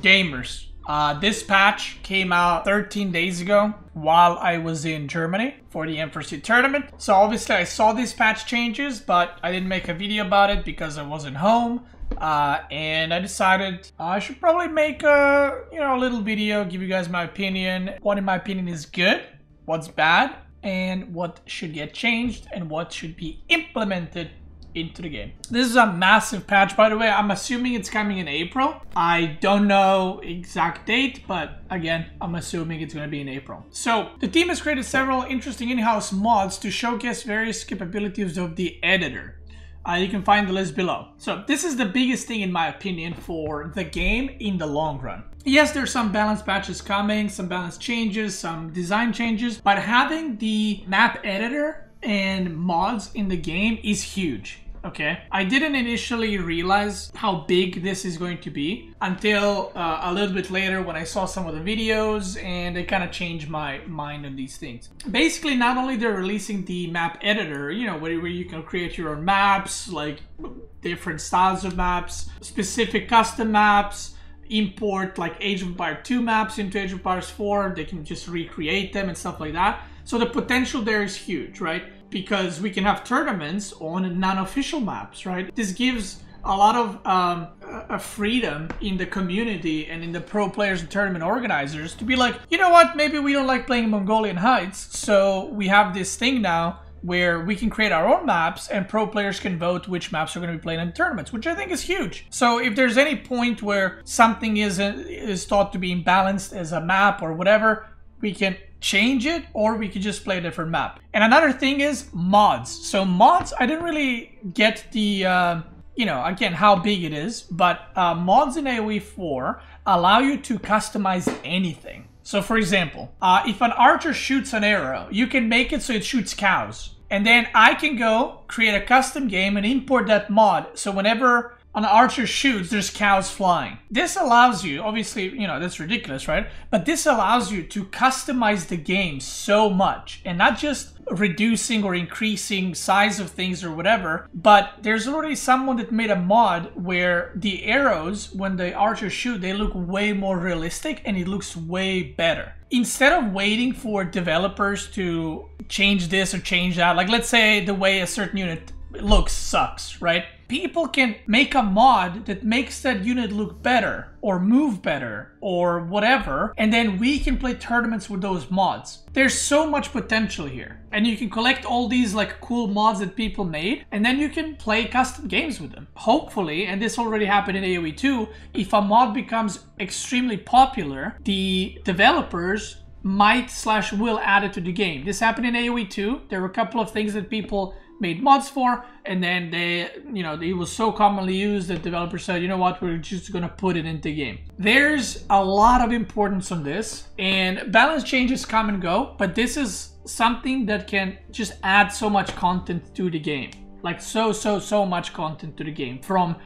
gamers. This patch came out 13 days ago while I was in Germany for the M4C tournament. So obviously I saw these patch changes, but I didn't make a video about it because I wasn't home. And I decided I should probably make a, a little video, give you guys my opinion. What in my opinion is good, what's bad, and what should get changed and what should be implemented into the game. This is a massive patch, by the way. I'm assuming it's coming in April. I don't know exact date, but again, I'm assuming it's going to be in April. So the team has created several interesting in-house mods to showcase various capabilities of the editor. You can find the list below. So this is the biggest thing in my opinion for the game in the long run. Yes, there's some balance patches coming, some balance changes, some design changes, but having the map editor and mods in the game is huge. Okay, I didn't initially realize how big this is going to be until a little bit later when I saw some of the videos, and it kind of changed my mind on these things. Basically, not only they're releasing the map editor, where you can create your own maps, like different styles of maps, specific custom maps, import like Age of Empires 2 maps into Age of Empires 4, they can just recreate them and stuff like that. So the potential there is huge, right? Because we can have tournaments on non-official maps, right? This gives a lot of a freedom in the community and in the pro players and tournament organizers to be like, you know what, maybe we don't like playing Mongolian Heights, so we have this thing now where we can create our own maps and pro players can vote which maps are going to be played in tournaments, which I think is huge. So if there's any point where something is thought to be imbalanced as a map or whatever, we can change it, or we could just play a different map. And another thing is mods. So mods, I didn't really get the, again, how big it is, but mods in AoE 4 allow you to customize anything. So for example, if an archer shoots an arrow, you can make it so it shoots cows. And then I can go create a custom game and import that mod. So whenever an archer shoots, there's cows flying. This allows you, obviously, that's ridiculous, right? But this allows you to customize the game so much, and not just reducing or increasing size of things or whatever, but there's already someone that made a mod where the arrows, when the archers shoot, they look way more realistic and it looks way better. Instead of waiting for developers to change this or change that, like let's say the way a certain unit looks sucks, right? People can make a mod that makes that unit look better or move better or whatever, and then we can play tournaments with those mods. There's so much potential here, and you can collect all these like cool mods that people made, and then you can play custom games with them. Hopefully, and this already happened in AoE 2, if a mod becomes extremely popular, the developers might/will add it to the game. This happened in AoE 2. There were a couple of things that people made mods for, and then they, it was so commonly used that developers said, you know what, we're just gonna put it into the game. There's a lot of importance on this, and balance changes come and go, but this is something that can just add so much content to the game. Like so much content to the game, from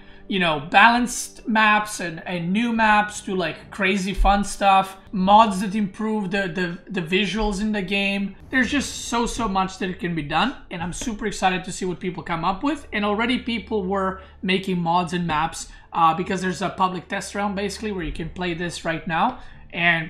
balanced maps and new maps to like crazy fun stuff, mods that improve the visuals in the game. There's just so much that can be done, and I'm super excited to see what people come up with. And already people were making mods and maps because there's a public test round basically where you can play this right now, and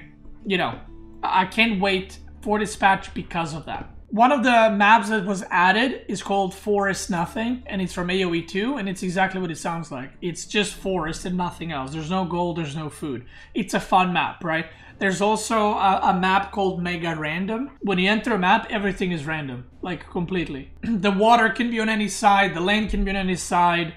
I can't wait for this patch because of that. One of the maps that was added is called Forest Nothing, and it's from AoE 2, and it's exactly what it sounds like. It's just forest and nothing else. There's no gold, there's no food. It's a fun map, right? There's also a map called Mega Random. When you enter a map, everything is random, like completely. The water can be on any side, the land can be on any side,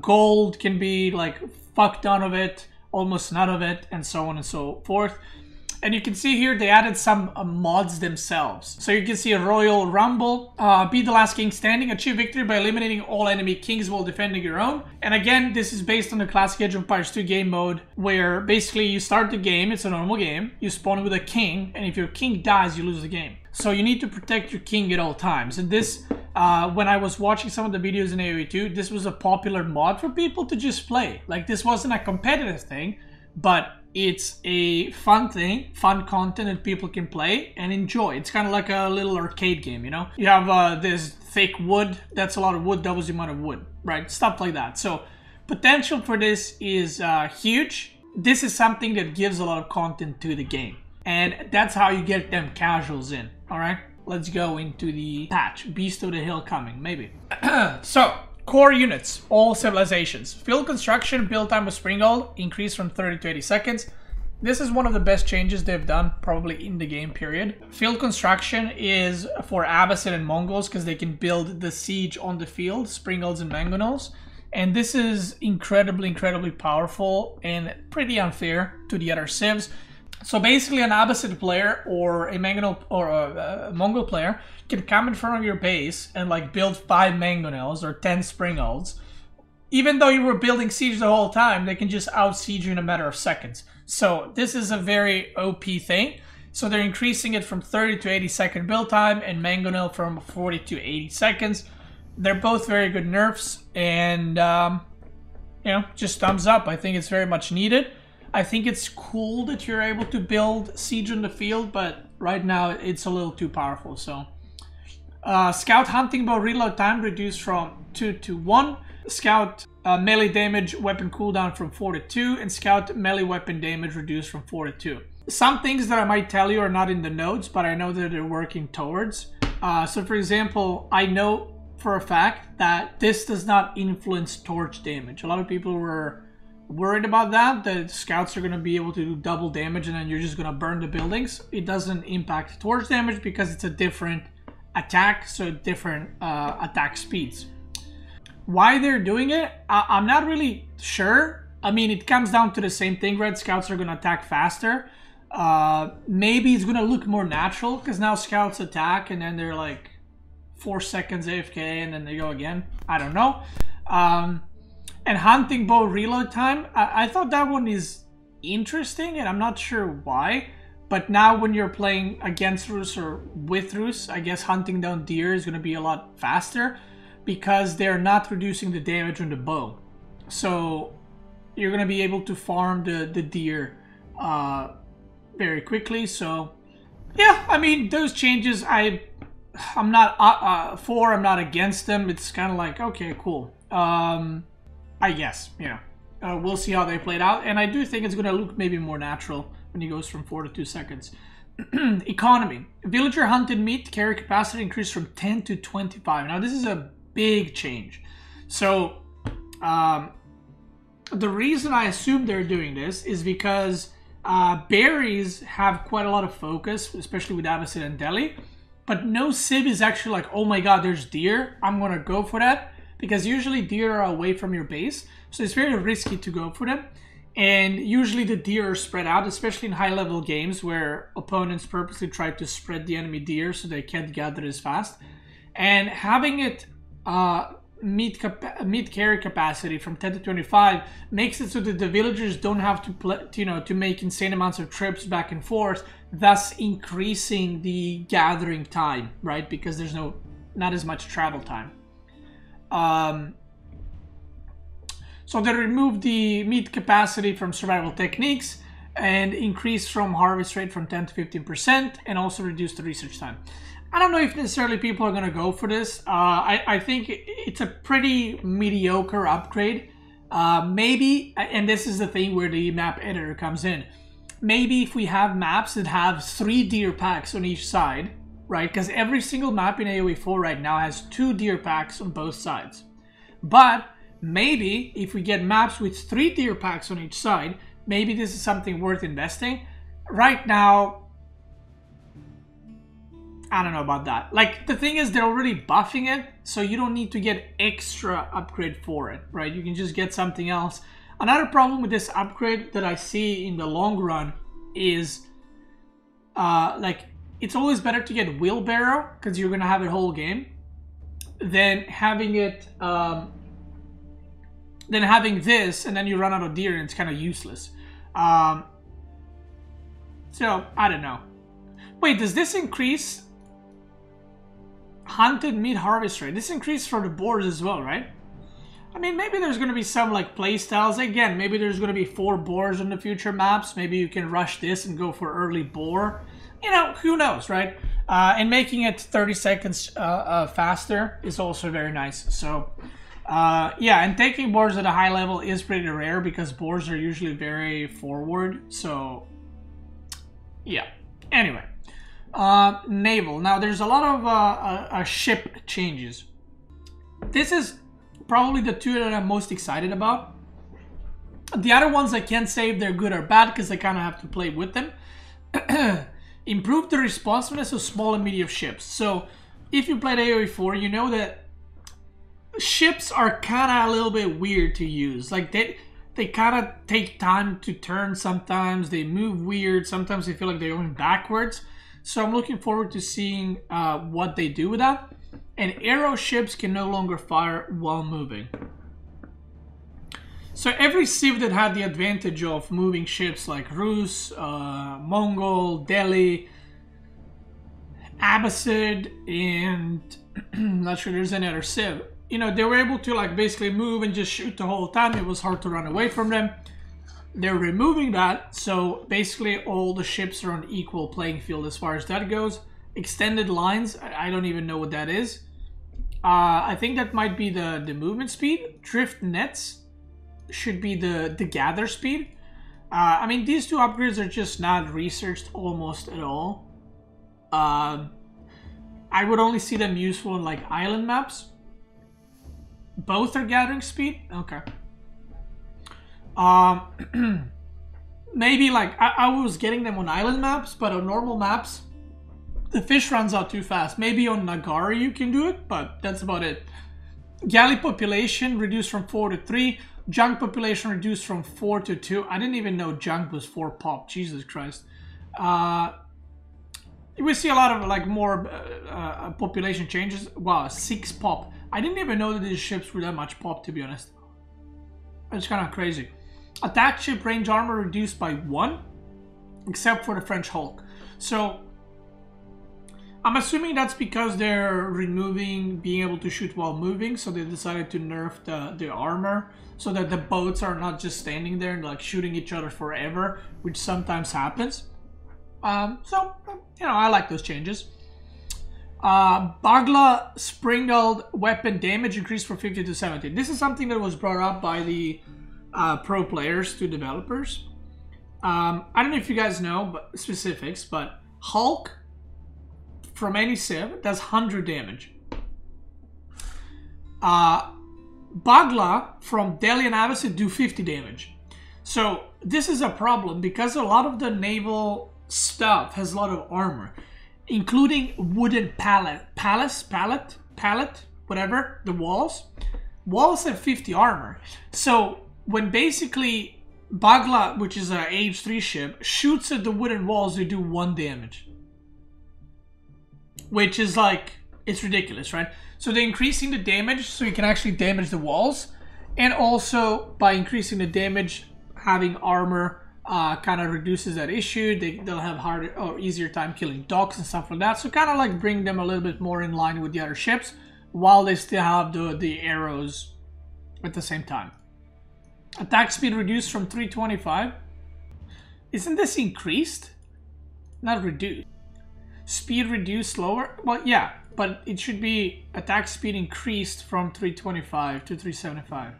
gold can be like fuck ton of it, almost none of it, and so on and so forth. And you can see here they added some mods themselves. So you can see a Royal Rumble, be the last king standing, achieve victory by eliminating all enemy kings while defending your own. And again, this is based on the classic Age of Empires 2 game mode, where basically you start the game, it's a normal game, you spawn with a king, and if your king dies, you lose the game. So you need to protect your king at all times. And this, when I was watching some of the videos in AoE 2, this was a popular mod for people to just play. Like this wasn't a competitive thing, but it's a fun thing, fun content that people can play and enjoy. It's kind of like a little arcade game, You have this thick wood, that's a lot of wood, doubles the amount of wood, right? Stuff like that. So potential for this is huge. this is something that gives a lot of content to the game, and that's how you get them casuals in. All right, let's go into the patch. Beast of the Hill coming, maybe. So, core units, all civilizations. Field construction, build time of Springald, increased from 30 to 80 seconds. This is one of the best changes they've done probably in the game period. Field construction is for Abbasid and Mongols because they can build the siege on the field, Springalds and Mangonels. And this is incredibly, incredibly powerful and pretty unfair to the other civs. So basically an Abbasid player or a Mangonel or a Mongol player can come in front of your base and like build 5 Mangonels or 10 Springalds. Even though you were building siege the whole time, they can just out-siege you in a matter of seconds. So this is a very OP thing. So they're increasing it from 30 to 80 second build time and Mangonel from 40 to 80 seconds. They're both very good nerfs and, you know, just thumbs up. I think it's very much needed. I think it's cool that you're able to build siege on the field, but right now it's a little too powerful. So Scout Hunting Bow reload time reduced from 2 to 1. Scout melee damage weapon cooldown from 4 to 2, and Scout melee weapon damage reduced from 4 to 2. Some things that I might tell you are not in the notes, but I know that they're working towards. So for example, I know for a fact that this does not influence torch damage. A lot of people were worried about that, that scouts are going to be able to do double damage and then you're just going to burn the buildings. It doesn't impact torch damage because it's a different attack, so different attack speeds. Why they're doing it, I'm not really sure. I mean, it comes down to the same thing, right? Scouts are going to attack faster. Maybe it's going to look more natural because now scouts attack and then they're like 4 seconds AFK and then they go again. I don't know. And hunting bow reload time, I thought that one is interesting and I'm not sure why. But now when you're playing against Rus or with Rus, I guess hunting down deer is going to be a lot faster, because they're not reducing the damage on the bow. So you're going to be able to farm the deer very quickly. So yeah, I mean, those changes, I'm not for, I'm not against them. It's kind of like, okay, cool. I guess, you know, we'll see how they played out. And I do think it's going to look maybe more natural when it goes from 4 to 2 seconds. Economy. Villager hunted meat carry capacity increased from 10 to 25. Now this is a big change. So the reason I assume they're doing this is because berries have quite a lot of focus, especially with Abbasid and Delhi, but no civ is actually like, oh my god, there's deer, I'm gonna go for that, because usually deer are away from your base, so it's very risky to go for them, and usually the deer are spread out, especially in high level games where opponents purposely try to spread the enemy deer so they can't gather as fast. And having it meat carry capacity from 10 to 25 makes it so that the villagers don't have to make insane amounts of trips back and forth, thus increasing the gathering time, right? Because there's not as much travel time. So they removed the meat capacity from survival techniques and increased from harvest rate from 10 to 15%, and also reduced the research time. I don't know if necessarily people are going to go for this. I think it's a pretty mediocre upgrade. Maybe, and this is the thing where the map editor comes in, maybe if we have maps that have 3 deer packs on each side, right? Because every single map in AoE 4 right now has 2 deer packs on both sides. But maybe if we get maps with 3 deer packs on each side, maybe this is something worth investing. Right now, I don't know about that. Like, the thing is, they're already buffing it, so you don't need to get extra upgrade for it, right? You can just get something else. Another problem with this upgrade that I see in the long run is, like, it's always better to get wheelbarrow, because you're going to have it whole game, than having it, than having this, and then you run out of deer, and it's kind of useless. So, I don't know. Wait, does this increase hunted meat harvest rate? This increased for the boars as well, right? I mean, maybe there's going to be some like play styles again. Maybe there's going to be 4 boars on the future maps. Maybe you can rush this and go for early boar. You know, who knows, right? And making it 30 seconds faster is also very nice. So Yeah, and taking boars at a high level is pretty rare because boars are usually very forward, so yeah. Anyway, naval. Now there's a lot of ship changes. This is probably the two that I'm most excited about. The other ones I can't say if they're good or bad because I kind of have to play with them. Improve the responsiveness of small and medium ships. So if you played AoE 4, you know that ships are kind of a little bit weird to use. Like they kind of take time to turn sometimes. They move weird. Sometimes they feel like they're going backwards. So I'm looking forward to seeing what they do with that. And arrow ships can no longer fire while moving. So every civ that had the advantage of moving ships like Rus, Mongol, Delhi, Abbasid, and I'm not sure there's any other civ. You know, they were able to like basically move and just shoot the whole time. It was hard to run away from them. They're removing that, so basically all the ships are on equal playing field as far as that goes. Extended lines, I don't even know what that is. I think that might be the movement speed. Drift nets should be the gather speed. I mean, these two upgrades are just not researched almost at all. I would only see them useful in like island maps. Both are gathering speed? Okay. Maybe like I was getting them on island maps, but on normal maps the fish runs out too fast. Maybe on Nagari you can do it, but that's about it. Galley population reduced from 4 to 3. Junk population reduced from 4 to 2. I didn't even know junk was 4 pop. Jesus Christ. We see a lot of like more population changes. Wow, 6 pop. I didn't even know that these ships were that much pop, to be honest. It's kind of crazy. Attack ship range armor reduced by 1, except for the French Hulk. So I'm assuming that's because they're removing being able to shoot while moving, so they decided to nerf the armor so that the boats are not just standing there and like shooting each other forever, which sometimes happens. So, you know, I like those changes. Bagla Springald weapon damage increased from 50 to 70. This is something that was brought up by the pro players to developers. I don't know if you guys know but specifics, but Hulk from any civ does 100 damage. Bagla from Delhi and Abbasid do 50 damage. So this is a problem because a lot of the naval stuff has a lot of armor, including wooden pallet, whatever, the walls. Walls have 50 armor. So when basically Bagla, which is an Age 3 ship, shoots at the wooden walls, they do 1 damage. Which is like, it's ridiculous, right? So they're increasing the damage so you can actually damage the walls. And also by increasing the damage, having armor kind of reduces that issue. They'll have harder or easier time killing docks and stuff like that. So kind of like bring them a little bit more in line with the other ships while they still have the arrows at the same time. Attack speed reduced from 325. Isn't this increased? Not reduced. Speed reduced slower? Well, yeah, but it should be attack speed increased from 325 to 375.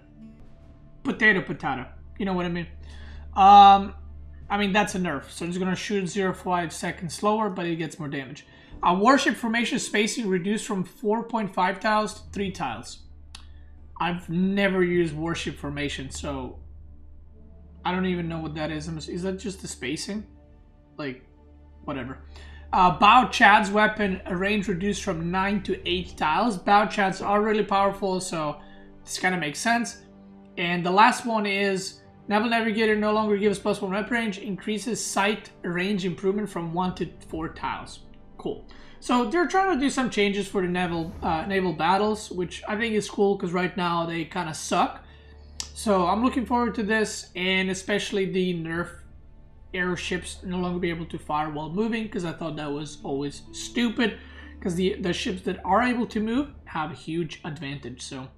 Potato, potato. You know what I mean? I mean, that's a nerf. So it's going to shoot 0.5 seconds slower, but it gets more damage. A warship formation spacing reduced from 4.5 tiles to 3 tiles. I've never used warship formation, so I don't even know what that is. Is that just the spacing? Like, whatever. Bao Chad's weapon range reduced from 9 to 8 tiles. Bao Chads are really powerful, so this kind of makes sense. And the last one is Naval Navigator no longer gives +1 rep range, increases sight range improvement from 1 to 4 tiles. Cool. So they're trying to do some changes for the naval battles, which I think is cool because right now they kind of suck. So I'm looking forward to this, and especially the nerf arrow ships no longer be able to fire while moving, because I thought that was always stupid, because the ships that are able to move have a huge advantage. So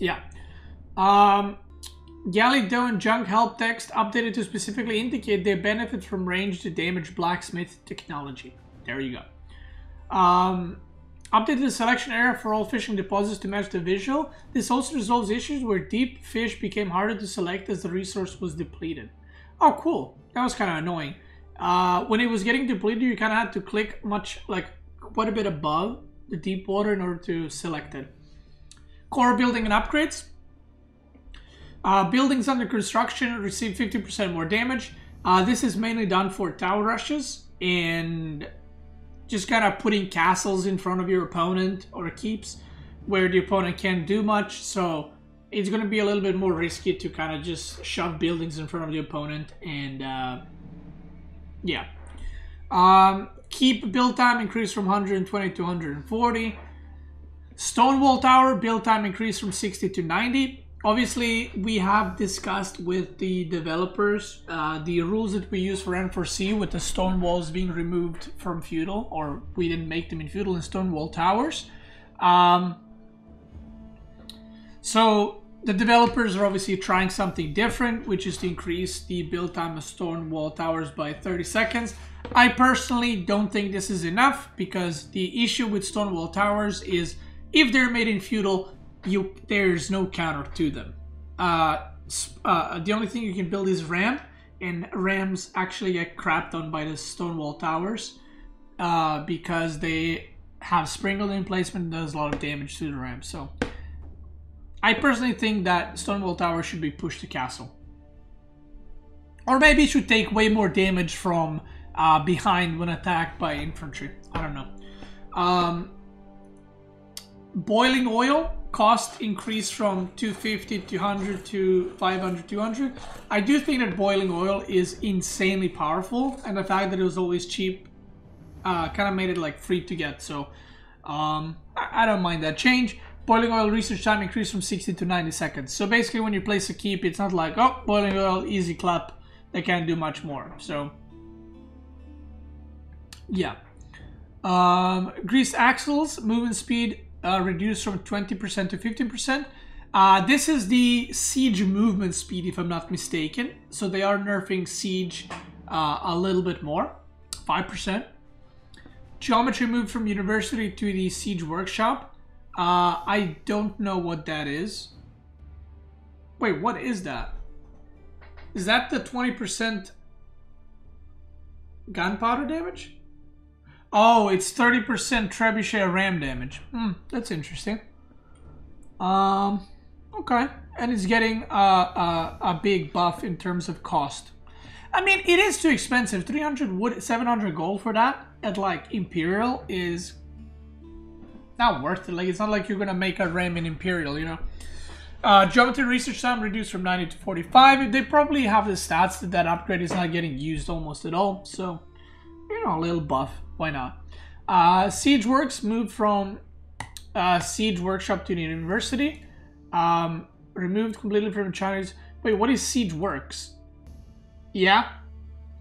yeah. Galley Doe and Junk help text updated to specifically indicate they benefit from range to damage blacksmith technology. There you go. Update the selection area for all fishing deposits to match the visual. This also resolves issues where deep fish became harder to select as the resource was depleted. Oh, cool. That was kind of annoying. When it was getting depleted, you kind of had to click much, like, quite a bit above the deep water in order to select it. Core building and upgrades. Buildings under construction receive 50% more damage. This is mainly done for tower rushes and just kind of putting castles in front of your opponent or keeps where the opponent can't do much, so it's going to be a little bit more risky to kind of just shove buildings in front of the opponent. And keep build time increased from 120 to 140. Stone wall tower build time increased from 60 to 90. Obviously, we have discussed with the developers the rules that we use for N4C, with the stone walls being removed from feudal, or we didn't make them in feudal, and stone wall towers. So the developers are obviously trying something different, which is to increase the build time of stone wall towers by 30 seconds. I personally don't think this is enough, because the issue with stone wall towers is if they're made in feudal, there's no counter to them. The only thing you can build is ram, and rams actually get crapped on by the stonewall towers because they have Springald in placement and does a lot of damage to the ram. So I personally think that stonewall tower should be pushed to castle, or maybe it should take way more damage from behind when attacked by infantry. I don't know. Boiling oil cost increased from 250 to 100 to 500 to 200. I do think that boiling oil is insanely powerful, and the fact that it was always cheap kind of made it like free to get. So I don't mind that change. Boiling oil research time increased from 60 to 90 seconds. So basically, when you place a keep, it's not like, oh, boiling oil, easy clap, they can't do much more. So yeah. Greased axles movement speed reduced from 20% to 15%. This is the siege movement speed, if I'm not mistaken. So they are nerfing siege a little bit more, 5%. Geometry moved from university to the siege workshop. I don't know what that is. Wait, what is that? Is that the 20% gunpowder damage? Oh, it's 30% trebuchet ram damage. That's interesting. Okay. And it's getting a big buff in terms of cost. I mean, it is too expensive. 300 wood, 700 gold for that at like Imperial is not worth it. Like, it's not like you're going to make a ram in Imperial, you know. Geometry research time reduced from 90 to 45. They probably have the stats that that upgrade is not getting used almost at all. So, you know, a little buff. Why not? Siege Works moved from Siege Workshop to the University. Removed completely from Chinese. Wait, what is Siege Works? Yeah.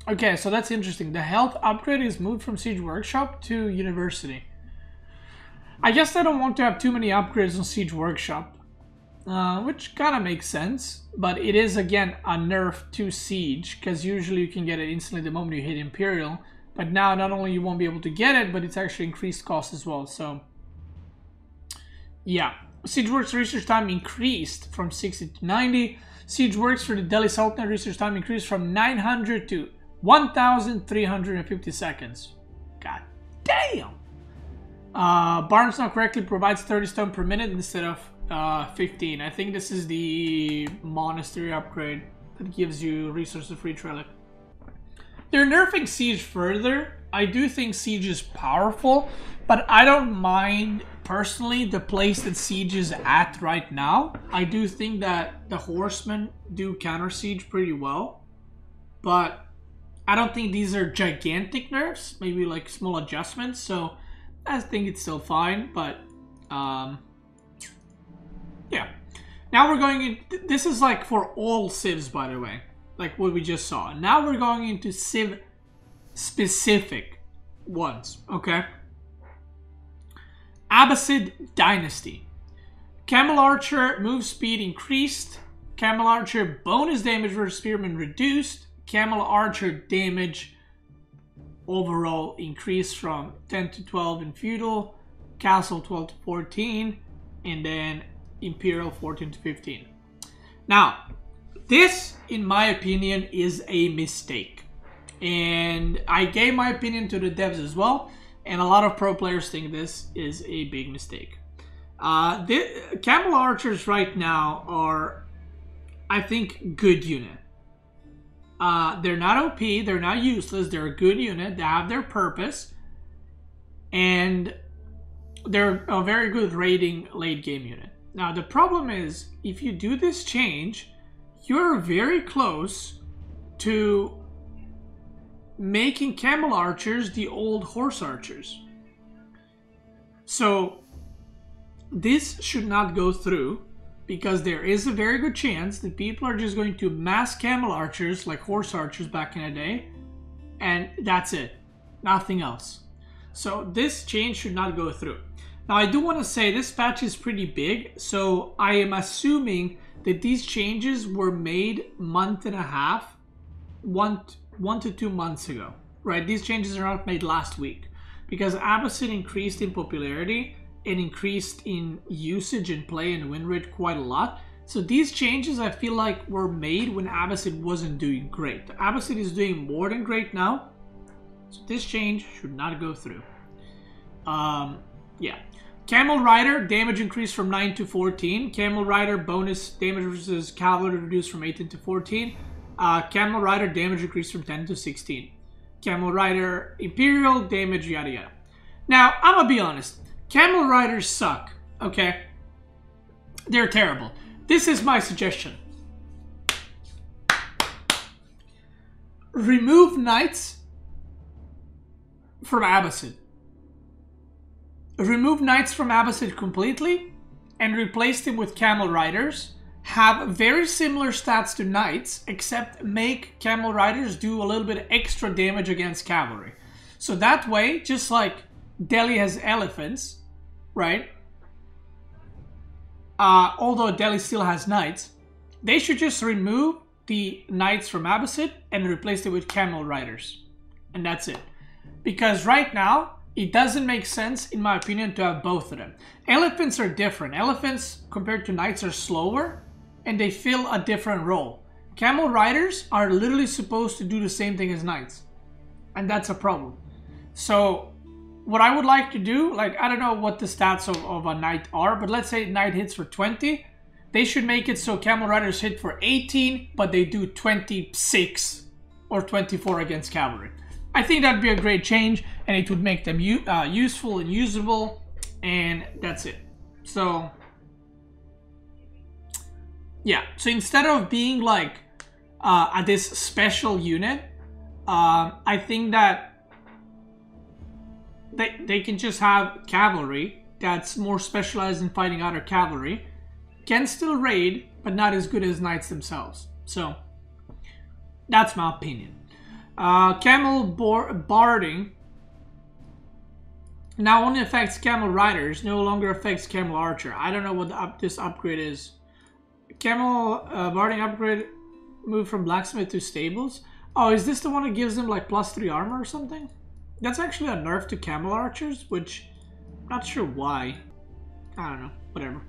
Okay, so that's interesting. The health upgrade is moved from Siege Workshop to University. I guess I don't want to have too many upgrades on Siege Workshop. Which kind of makes sense. But it is, again, a nerf to Siege. Because usually you can get it instantly the moment you hit Imperial. But now, not only you won't be able to get it, but it's actually increased cost as well, so... Yeah. Siege Works research time increased from 60 to 90. Siege Works for the Delhi Sultanate research time increased from 900 to 1,350 seconds. God damn! Barns Not Correctly provides 30 stone per minute instead of 15. I think this is the monastery upgrade that gives you resources free Prelate. They're nerfing siege further. I do think siege is powerful, but I don't mind personally the place that siege is at right now. I do think that the horsemen do counter siege pretty well, but I don't think these are gigantic nerfs. Maybe like small adjustments. So I think it's still fine. But yeah. Now we're going in. This is like for all civs, by the way. Like what we just saw. Now we're going into civ specific ones. Okay. Abbasid Dynasty. Camel Archer move speed increased. Camel Archer bonus damage versus spearman reduced. Camel Archer damage overall increased from 10 to 12 in feudal. Castle 12 to 14, and then Imperial 14 to 15. Now, this, in my opinion, is a mistake. And I gave my opinion to the devs as well, and a lot of pro players think this is a big mistake. Camel Archers right now are, I think, good unit. They're not OP, they're not useless, they're a good unit, they have their purpose, and they're a very good raiding late game unit. Now the problem is, if you do this change, you're very close to making Camel Archers the old Horse Archers. So this should not go through, because there is a very good chance that people are just going to mass Camel Archers like Horse Archers back in the day, and that's it, nothing else. So this change should not go through. Now I do want to say this patch is pretty big, so I am assuming that these changes were made month and a half, one to two months ago, right? These changes are not made last week, because Abbasid increased in popularity and increased in usage and play and win rate quite a lot. So these changes, I feel like, were made when Abbasid wasn't doing great. Abbasid is doing more than great now, so this change should not go through. Yeah. Camel Rider, damage increased from 9 to 14. Camel Rider, bonus damage versus cavalry reduced from 18 to 14. Camel Rider, damage increased from 10 to 16. Camel Rider, Imperial, damage, yada yada. Now, I'm gonna be honest. Camel Riders suck, okay? They're terrible. This is my suggestion. Remove Knights from Abbasid. Remove Knights from Abbasid completely and replace them with Camel Riders. Have very similar stats to Knights, except make Camel Riders do a little bit extra damage against cavalry. So that way, just like Delhi has elephants, right? Although Delhi still has Knights, they should just remove the Knights from Abbasid and replace it with Camel Riders, and that's it. Because right now it doesn't make sense, in my opinion, to have both of them. Elephants are different. Elephants compared to Knights are slower and they fill a different role. Camel Riders are literally supposed to do the same thing as Knights, and that's a problem. So what I would like to do, like, I don't know what the stats of a Knight are, but let's say Knight hits for 20. They should make it so Camel Riders hit for 18, but they do 26 or 24 against cavalry. I think that'd be a great change, and it would make them useful and usable, and that's it. So, yeah. So instead of being like this special unit, I think that they can just have cavalry that's more specialized in fighting other cavalry, can still raid, but not as good as Knights themselves. So that's my opinion. Camel Barding now only affects Camel Riders, no longer affects Camel Archer. I don't know what this upgrade is. Camel Barding upgrade moved from blacksmith to stables. Oh, is this the one that gives them like +3 armor or something? That's actually a nerf to Camel Archers, which I'm not sure why. I don't know, whatever.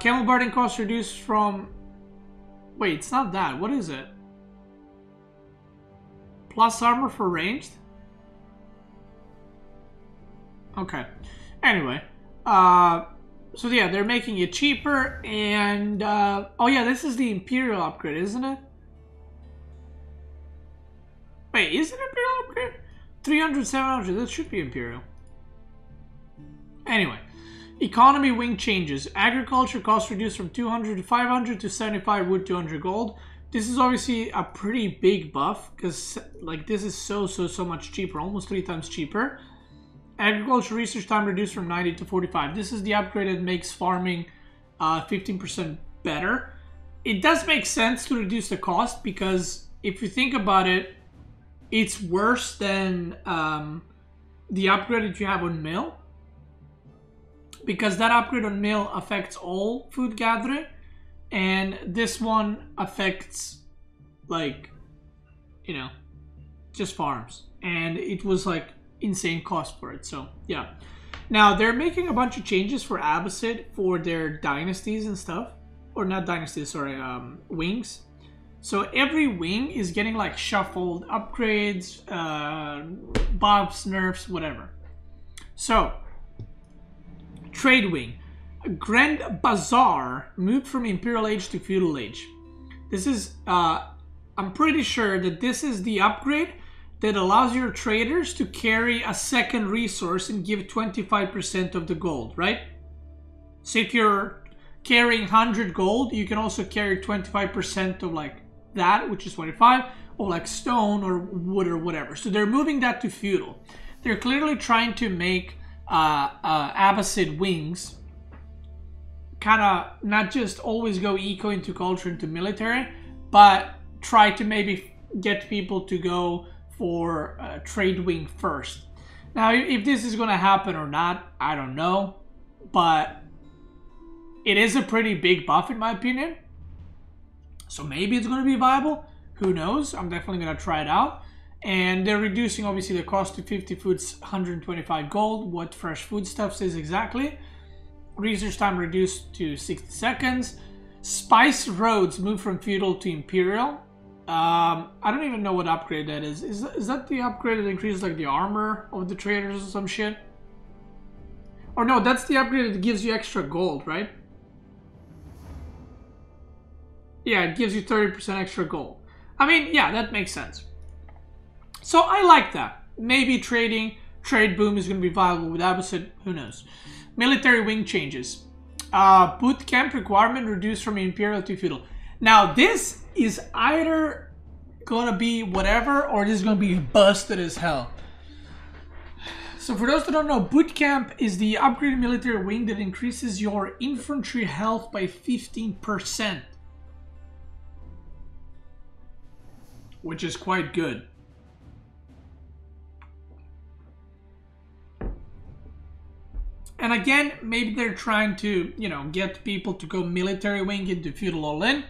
Camel Barding cost reduced from... Wait, it's not that. What is it? Plus armor for ranged? Okay. Anyway. So yeah, they're making it cheaper, and... oh yeah, this is the Imperial upgrade, isn't it? Wait, is it Imperial upgrade? 300, 700, that should be Imperial. Anyway, economy wing changes. Agriculture cost reduced from 200 to 500 to 75 wood, 200 gold. This is obviously a pretty big buff, because like this is so much cheaper, almost 3 times cheaper. Agriculture research time reduced from 90 to 45. This is the upgrade that makes farming 15% better. It does make sense to reduce the cost, because if you think about it, it's worse than the upgrade that you have on mill, because that upgrade on mill affects all food gathering, and this one affects, like, you know, just farms, and it was like insane cost for it. So yeah, Now, they're making a bunch of changes for Abbasid for their dynasties and stuff. Or not dynasties, sorry, wings. So every wing is getting like shuffled upgrades, buffs, nerfs, whatever. So, trade wing. Grand Bazaar moved from Imperial Age to Feudal Age. This is, I'm pretty sure that this is the upgrade that allows your traders to carry a second resource and give 25% of the gold, right? So if you're carrying 100 gold, you can also carry 25% of like that, which is 25, or like stone or wood or whatever. So they're moving that to feudal. They're clearly trying to make Abbasid wings kind of not just always go eco into culture into military, but try to maybe get people to go for trade wing first. Now, if this is going to happen or not, I don't know, but it is a pretty big buff in my opinion, so maybe it's going to be viable. Who knows? I'm definitely going to try it out. And they're reducing obviously the cost to 50 foods, 125 gold. What fresh foodstuffs is exactly. Research time reduced to 60 seconds. Spice roads moved from feudal to imperial. I don't even know what upgrade that is. Is that the upgrade that increases like the armor of the traders or some shit? Or no, that's the upgrade that gives you extra gold, right? Yeah, it gives you 30% extra gold. I mean, yeah, that makes sense. So I like that. Maybe trade boom is going to be viable with Abbasid. Who knows? Military wing changes. Boot camp requirement reduced from imperial to feudal. Now this is either gonna be whatever or this is gonna be busted as hell. So for those that don't know, boot camp is the upgraded military wing that increases your infantry health by 15%, which is quite good. And again, maybe they're trying to, you know, get people to go military wing into feudal all-in.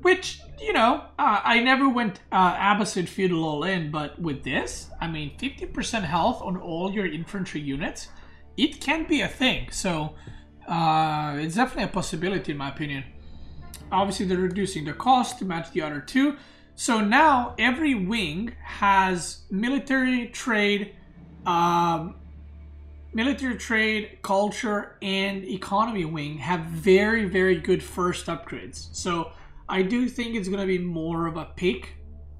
Which, you know, I never went Abbasid feudal all-in, but with this, I mean, 50% health on all your infantry units, it can be a thing. So, it's definitely a possibility in my opinion. Obviously, they're reducing the cost to match the other two. So now every wing has military, trade, culture, and economy wing have very, very good first upgrades. So I do think it's going to be more of a pick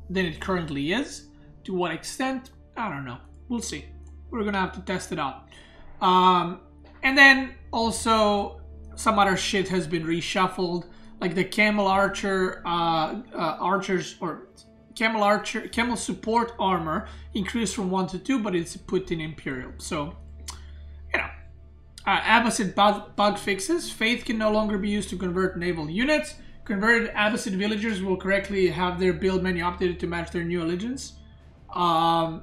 than it currently is. To what extent? I don't know. We'll see. We're going to have to test it out. And then also some other shit has been reshuffled. Like the Camel Archer, Camel Support Armor increased from 1 to 2, but it's put in Imperial. So, you know. Abbasid bug fixes. Faith can no longer be used to convert naval units. Converted Abbasid villagers will correctly have their build menu updated to match their new allegiance. The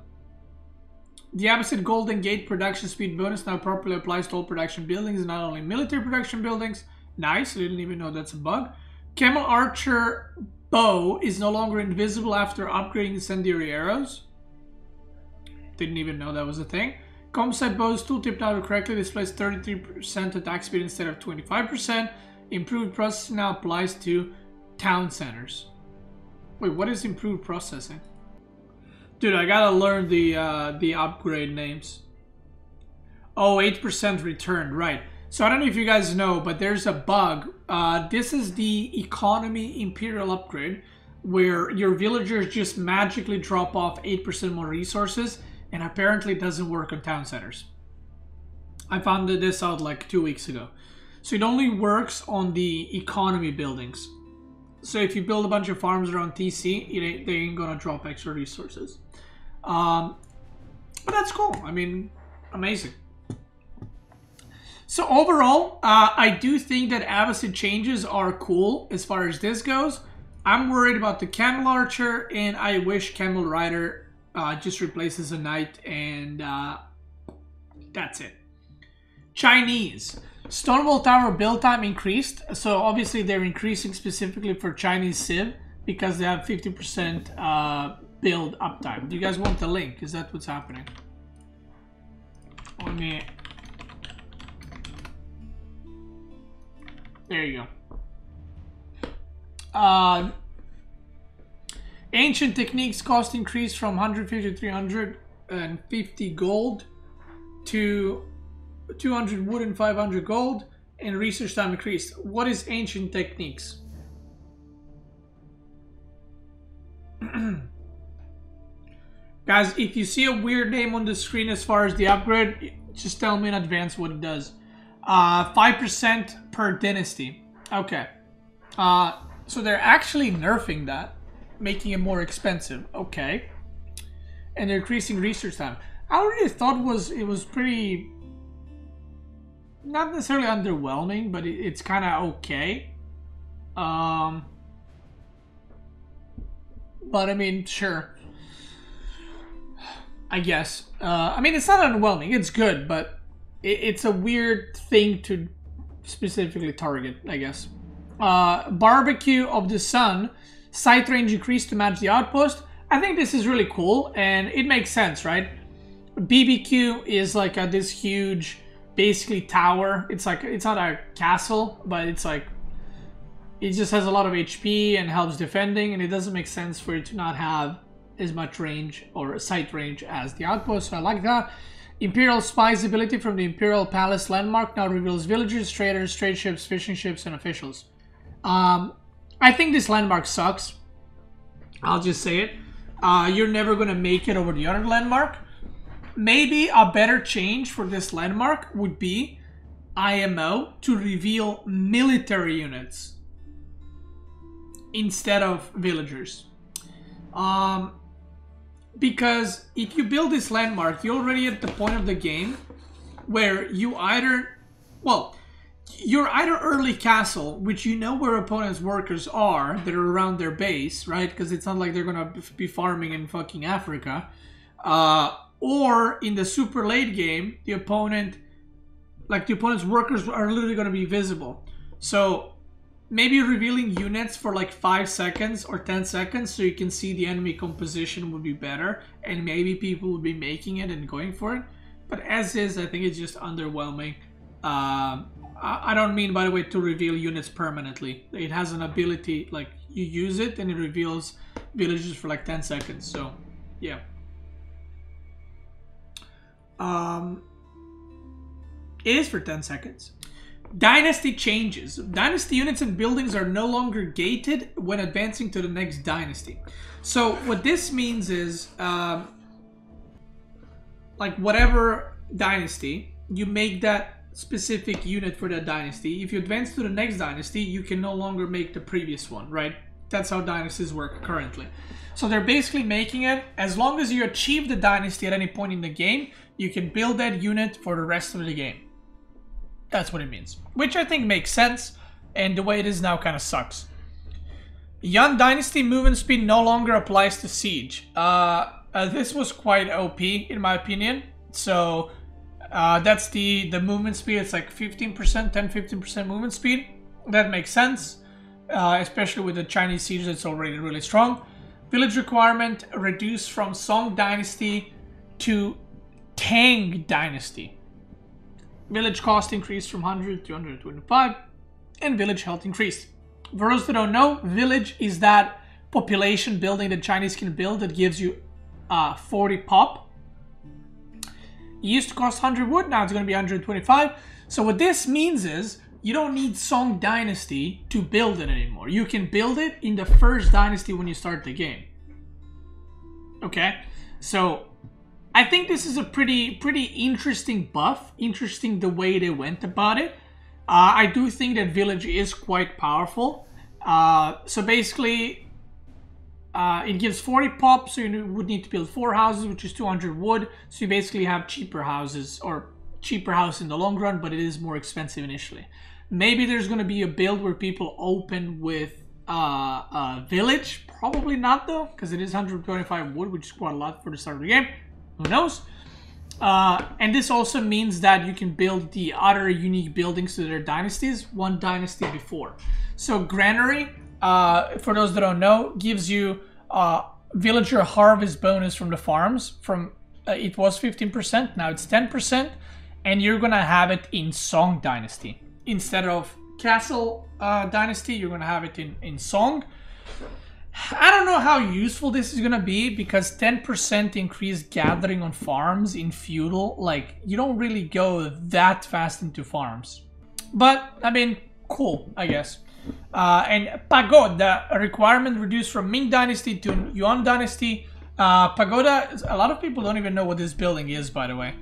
Abbasid Golden Gate production speed bonus now properly applies to all production buildings, not only military production buildings. Nice, I didn't even know that's a bug. Camel Archer bow is no longer invisible after upgrading incendiary arrows. Didn't even know that was a thing. Comsite bow's tooltip now correctly displays 33% attack speed instead of 25%. Improved processing now applies to town centers. Wait, what is improved processing? Dude, I gotta learn the upgrade names. Oh, 8% returned, right. So I don't know if you guys know, but there's a bug. This is the economy imperial upgrade where your villagers just magically drop off 8% more resources, and apparently it doesn't work on town centers. I found this out like 2 weeks ago. So it only works on the economy buildings. So if you build a bunch of farms around TC, they ain't gonna drop extra resources. But that's cool. I mean, amazing. So overall, I do think that Abbasid changes are cool as far as this goes. I'm worried about the Camel Archer, and I wish Camel Rider just replaces a knight, and that's it. Chinese. Stonewall Tower build time increased, so obviously they're increasing specifically for Chinese Civ because they have 50% build uptime. Do you guys want the link? Is that what's happening? Let me... There you go. Ancient techniques cost increase from 150 to 350 gold to 200 wood and 500 gold, and research time increased. What is ancient techniques? Guys, if you see a weird name on the screen as far as the upgrade, just tell me in advance what it does. 5% per dynasty. Okay. So they're actually nerfing that, making it more expensive. Okay. And they're increasing research time. I already thought it was pretty... Not necessarily underwhelming, but it's kind of okay. But I mean, sure. I guess. I mean, it's not underwhelming. It's good, but it's a weird thing to specifically target, I guess. Barbecue of the Sun. Sight range increased to match the outpost. I think this is really cool, and it makes sense, right? BBQ is like this huge, basically tower. It's like, it's not a castle, but it's like, it just has a lot of HP and helps defending, and it doesn't make sense for it to not have as much range or sight range as the outpost, so I like that. Imperial Spies ability from the Imperial Palace landmark now reveals villagers, traders, trade ships, fishing ships, and officials. I think this landmark sucks. I'll just say it. You're never going to make it over the other landmark. Maybe a better change for this landmark would be IMO to reveal military units instead of villagers. Because if you build this landmark, you're already at the point of the game where you either, well, you're either early castle, which you know where opponents' workers are that are around their base, right? Because it's not like they're gonna be farming in fucking Africa. Or in the super late game, the opponent, like the opponent's workers are literally gonna be visible. So maybe revealing units for like 5 seconds or 10 seconds so you can see the enemy composition would be better, and maybe people would be making it and going for it. But as is, I think it's just underwhelming. I don't mean, by the way, to reveal units permanently. It has an ability, like you use it and it reveals villages for like 10 seconds. So, yeah. It is for 10 seconds. Dynasty changes. Dynasty units and buildings are no longer gated when advancing to the next dynasty. So what this means is, like whatever dynasty, you make that specific unit for that dynasty. If you advance to the next dynasty, you can no longer make the previous one, right? That's how dynasties work currently. So they're basically making it, as long as you achieve the dynasty at any point in the game, you can build that unit for the rest of the game. That's what it means, which I think makes sense, and the way it is now kind of sucks. Yan Dynasty movement speed no longer applies to siege. This was quite OP in my opinion. So that's the movement speed. It's like 15%, 10-15% movement speed. That makes sense, especially with the Chinese siege that's already really strong. Village requirement reduced from Song Dynasty to Tang Dynasty. Village cost increased from 100 to 125, and village health increased. For those that don't know, village is that population building that Chinese can build that gives you 40 pop. It used to cost 100 wood, now it's going to be 125. So what this means is, you don't need Song Dynasty to build it anymore. You can build it in the first dynasty when you start the game. Okay? So... I think this is a pretty interesting buff. Interesting the way they went about it. I do think that village is quite powerful. So basically, it gives 40 pop, so you would need to build 4 houses, which is 200 wood. So you basically have cheaper houses, or cheaper house in the long run, but it is more expensive initially. Maybe there's going to be a build where people open with a village. Probably not though, because it is 125 wood, which is quite a lot for the start of the game. Who knows? And this also means that you can build the other unique buildings to their dynasties, one dynasty before. So granary, for those that don't know, gives you villager harvest bonus from the farms. From it was 15%, now it's 10%, and you're gonna have it in Song Dynasty instead of Castle Dynasty. You're gonna have it in Song. I don't know how useful this is gonna be, because 10% increased gathering on farms in feudal, like, you don't really go that fast into farms. But I mean, cool, I guess. And Pagoda, a requirement reduced from Ming Dynasty to Yuan Dynasty. Pagoda, a lot of people don't even know what this building is, by the way.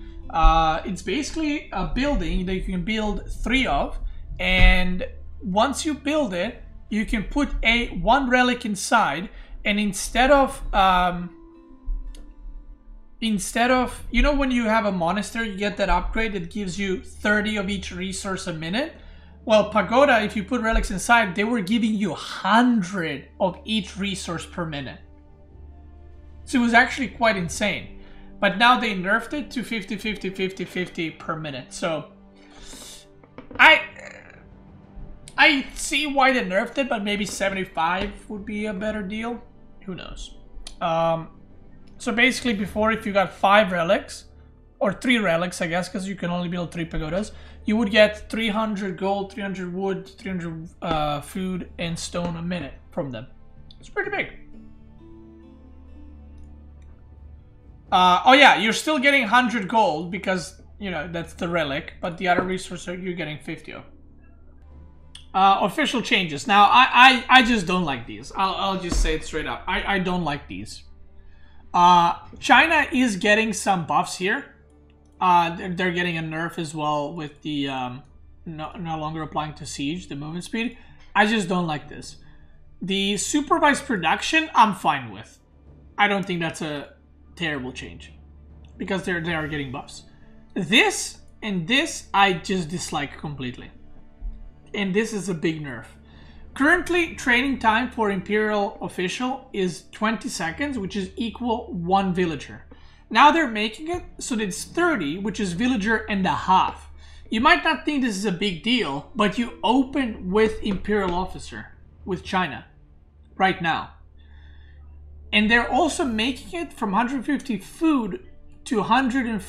It's basically a building that you can build 3 of, and once you build it, you can put one relic inside, and instead of, you know, when you have a monastery, you get that upgrade that gives you 30 of each resource a minute. Well, Pagoda, if you put relics inside, they were giving you 100 of each resource per minute. So it was actually quite insane. But now they nerfed it to 50, 50, 50, 50 per minute. So I see why they nerfed it, but maybe 75 would be a better deal. Who knows? So basically before, if you got 5 relics, or 3 relics, I guess, because you can only build 3 pagodas, you would get 300 gold, 300 wood, 300 food and stone a minute from them. It's pretty big. Oh yeah, you're still getting 100 gold because, you know, that's the relic, but the other resource you're getting 50 of. Official changes. Now, I just don't like these. I'll just say it straight up. I don't like these. China is getting some buffs here. They're getting a nerf as well with the no longer applying to siege, the movement speed. I just don't like this. The supervised production, I'm fine with. I don't think that's a terrible change, because they are getting buffs. This and this, I just dislike completely. And this is a big nerf. Currently, training time for Imperial Official is 20 seconds, which is equal 1 villager. Now they're making it so that it's 30, which is villager and a half. You might not think this is a big deal, but you open with Imperial Officer, with China, right now. And they're also making it from 150 food to 100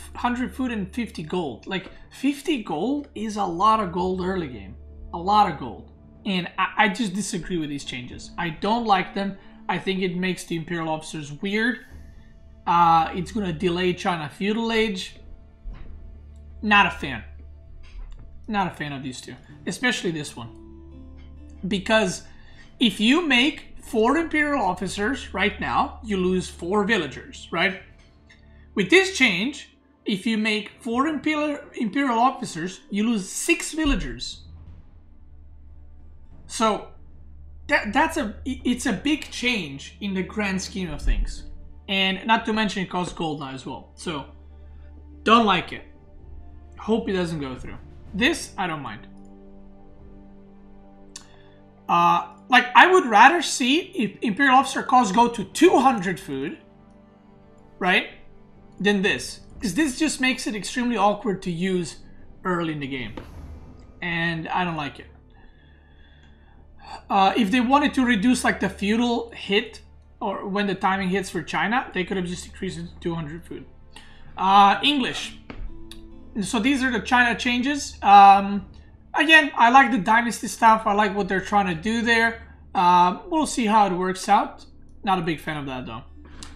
food and 50 gold. Like, 50 gold is a lot of gold early game. A lot of gold, and I just disagree with these changes. I don't like them. I think it makes the Imperial Officers weird. It's gonna delay China feudal age. Not a fan. Not a fan of these two, especially this one, because if you make 4 Imperial Officers right now, you lose 4 villagers, right? With this change, if you make 4 Imperial Officers, you lose 6 villagers. So that's a big change in the grand scheme of things, and not to mention it costs gold now as well. So don't like it. Hope it doesn't go through. This I don't mind. Like, I would rather see if Imperial Officer costs go to 200 food, right, than this, because this just makes it extremely awkward to use early in the game, and I don't like it. If they wanted to reduce, like, the feudal hit, or when the timing hits for China, they could have just increased it to 200 food. English. So these are the China changes. Again, I like the dynasty stuff. I like what they're trying to do there. We'll see how it works out. Not a big fan of that, though.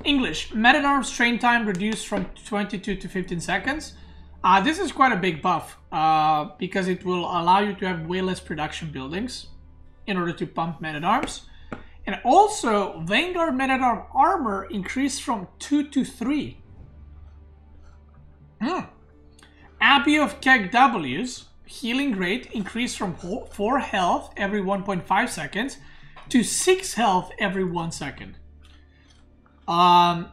English. Men-at-Arms train time reduced from 22 to 15 seconds. This is quite a big buff, because it will allow you to have way less production buildings in order to pump men-at-arms. And also, Vanguard men-at-arm armor increased from 2 to 3. Abbey of Keg W's healing rate increased from 4 health every 1.5 seconds to 6 health every 1 second. I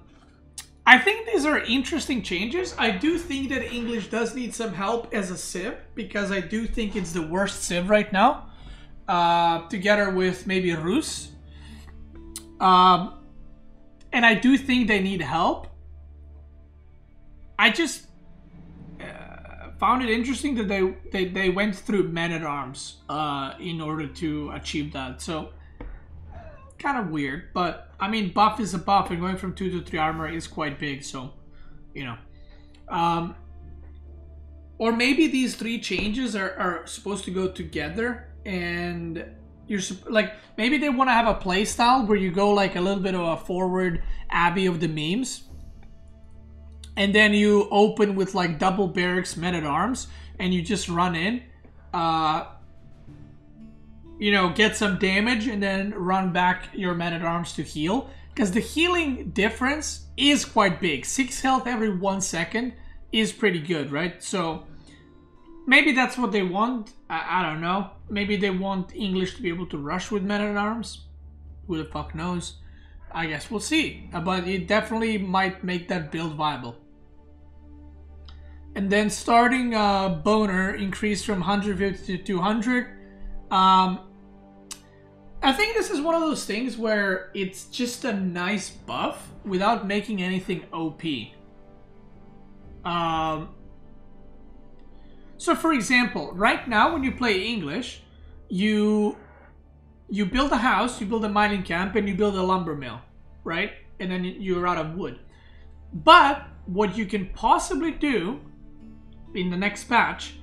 think these are interesting changes. I do think that English does need some help as a civ, because I do think it's the worst civ right now. Together with maybe Rus, and I do think they need help. I just found it interesting that they went through men-at-arms in order to achieve that. So kind of weird, but I mean, buff is a buff, and going from 2 to 3 armor is quite big, so, you know. Or maybe these three changes are supposed to go together, and you're like, maybe they want to have a playstyle where you go like a little bit of a forward Abbey of the Memes, and then you open with like double barracks Men-at-Arms, and you just run in, you know, get some damage, and then run back your Men-at-Arms to heal. Because the healing difference is quite big. 6 health every 1 second is pretty good, right? So maybe that's what they want. I don't know. Maybe they want English to be able to rush with Men-at-Arms. Who the fuck knows? I guess we'll see. But it definitely might make that build viable. And then starting Boner increased from 150 to 200. I think this is one of those things where it's just a nice buff without making anything OP. So for example, right now when you play English, you build a house, you build a mining camp, and you build a lumber mill, right? And then you're out of wood. But what you can possibly do in the next patch,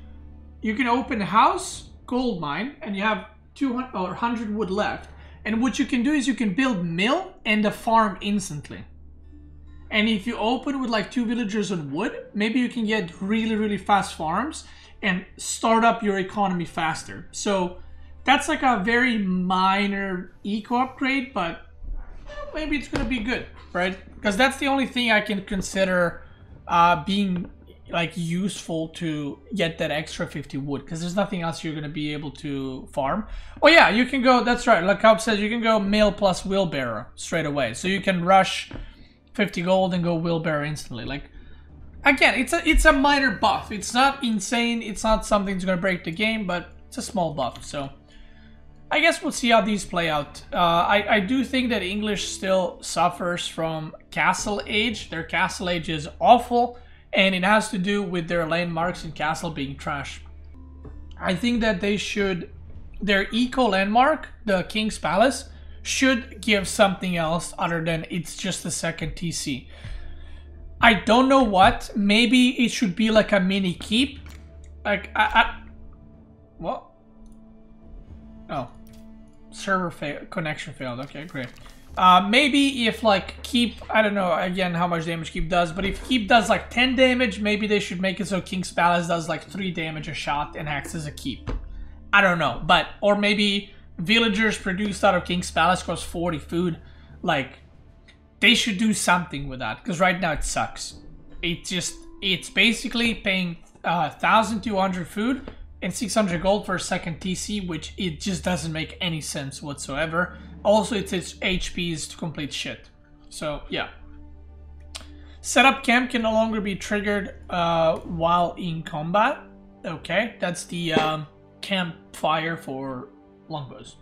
you can open a house, gold mine, and you have 200 or 100 wood left. And what you can do is you can build mill and a farm instantly. And if you open with like 2 villagers on wood, maybe you can get really, really fast farms and start up your economy faster. So that's like a very minor eco upgrade, but maybe it's going to be good, right? Because that's the only thing I can consider being like useful to get that extra 50 wood, because there's nothing else you're going to be able to farm. Oh yeah, you can go, that's right, like Kaup says, you can go mill plus wheelbarrow straight away. So you can rush 50 gold and go wheelbarrow instantly. Like, again, it's a minor buff. It's not insane. It's not something that's going to break the game, but it's a small buff. So I guess we'll see how these play out. I do think that English still suffers from Castle Age. Their Castle Age is awful. And it has to do with their landmarks and castle being trash. I think that they should, their eco landmark, the King's Palace, should give something else other than it's just the second TC. I don't know what. Maybe it should be like a mini keep. Like, I what? Oh, server failed, connection failed. Okay, great. Maybe if like keep, I don't know again how much damage keep does, but if keep does like 10 damage, maybe they should make it so King's Palace does like 3 damage a shot and acts as a keep. I don't know, but or maybe villagers produced out of King's Palace cost 40 food. Like, they should do something with that, because right now it sucks. It's basically paying 1,200 food and 600 gold for a second TC, which it just doesn't make any sense whatsoever. Also, its HP is to complete shit. So, yeah. Setup camp can no longer be triggered while in combat. Okay, that's the campfire for longbows.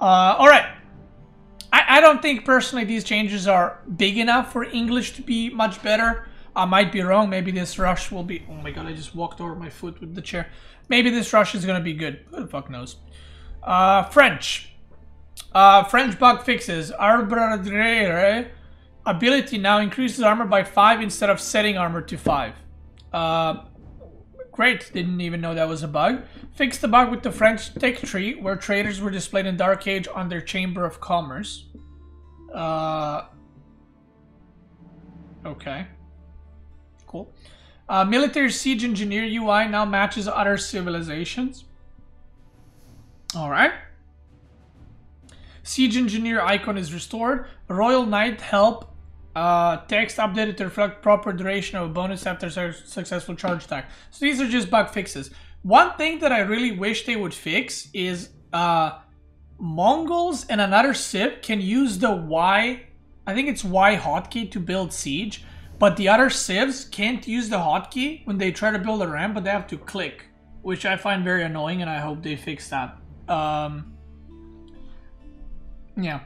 Alright. I don't think, personally, these changes are big enough for English to be much better. I might be wrong. Maybe this rush will be... Oh my god, I just walked over my foot with the chair. Maybe this rush is going to be good. Who the fuck knows? French. French bug fixes. Arbre ability now increases armor by 5 instead of setting armor to 5. Great, didn't even know that was a bug. Fixed the bug with the French tech tree where traders were displayed in Dark Age on their Chamber of Commerce. Okay. Cool. Military Siege Engineer UI now matches other civilizations. Alright. Siege Engineer icon is restored. Royal Knight help text updated to reflect proper duration of a bonus after successful charge attack. So these are just bug fixes. One thing that I really wish they would fix is Mongols and another civ can use the Y, I think it's Y hotkey to build siege, but the other civs can't use the hotkey when they try to build a ramp, but they have to click, which I find very annoying, and I hope they fix that. Yeah.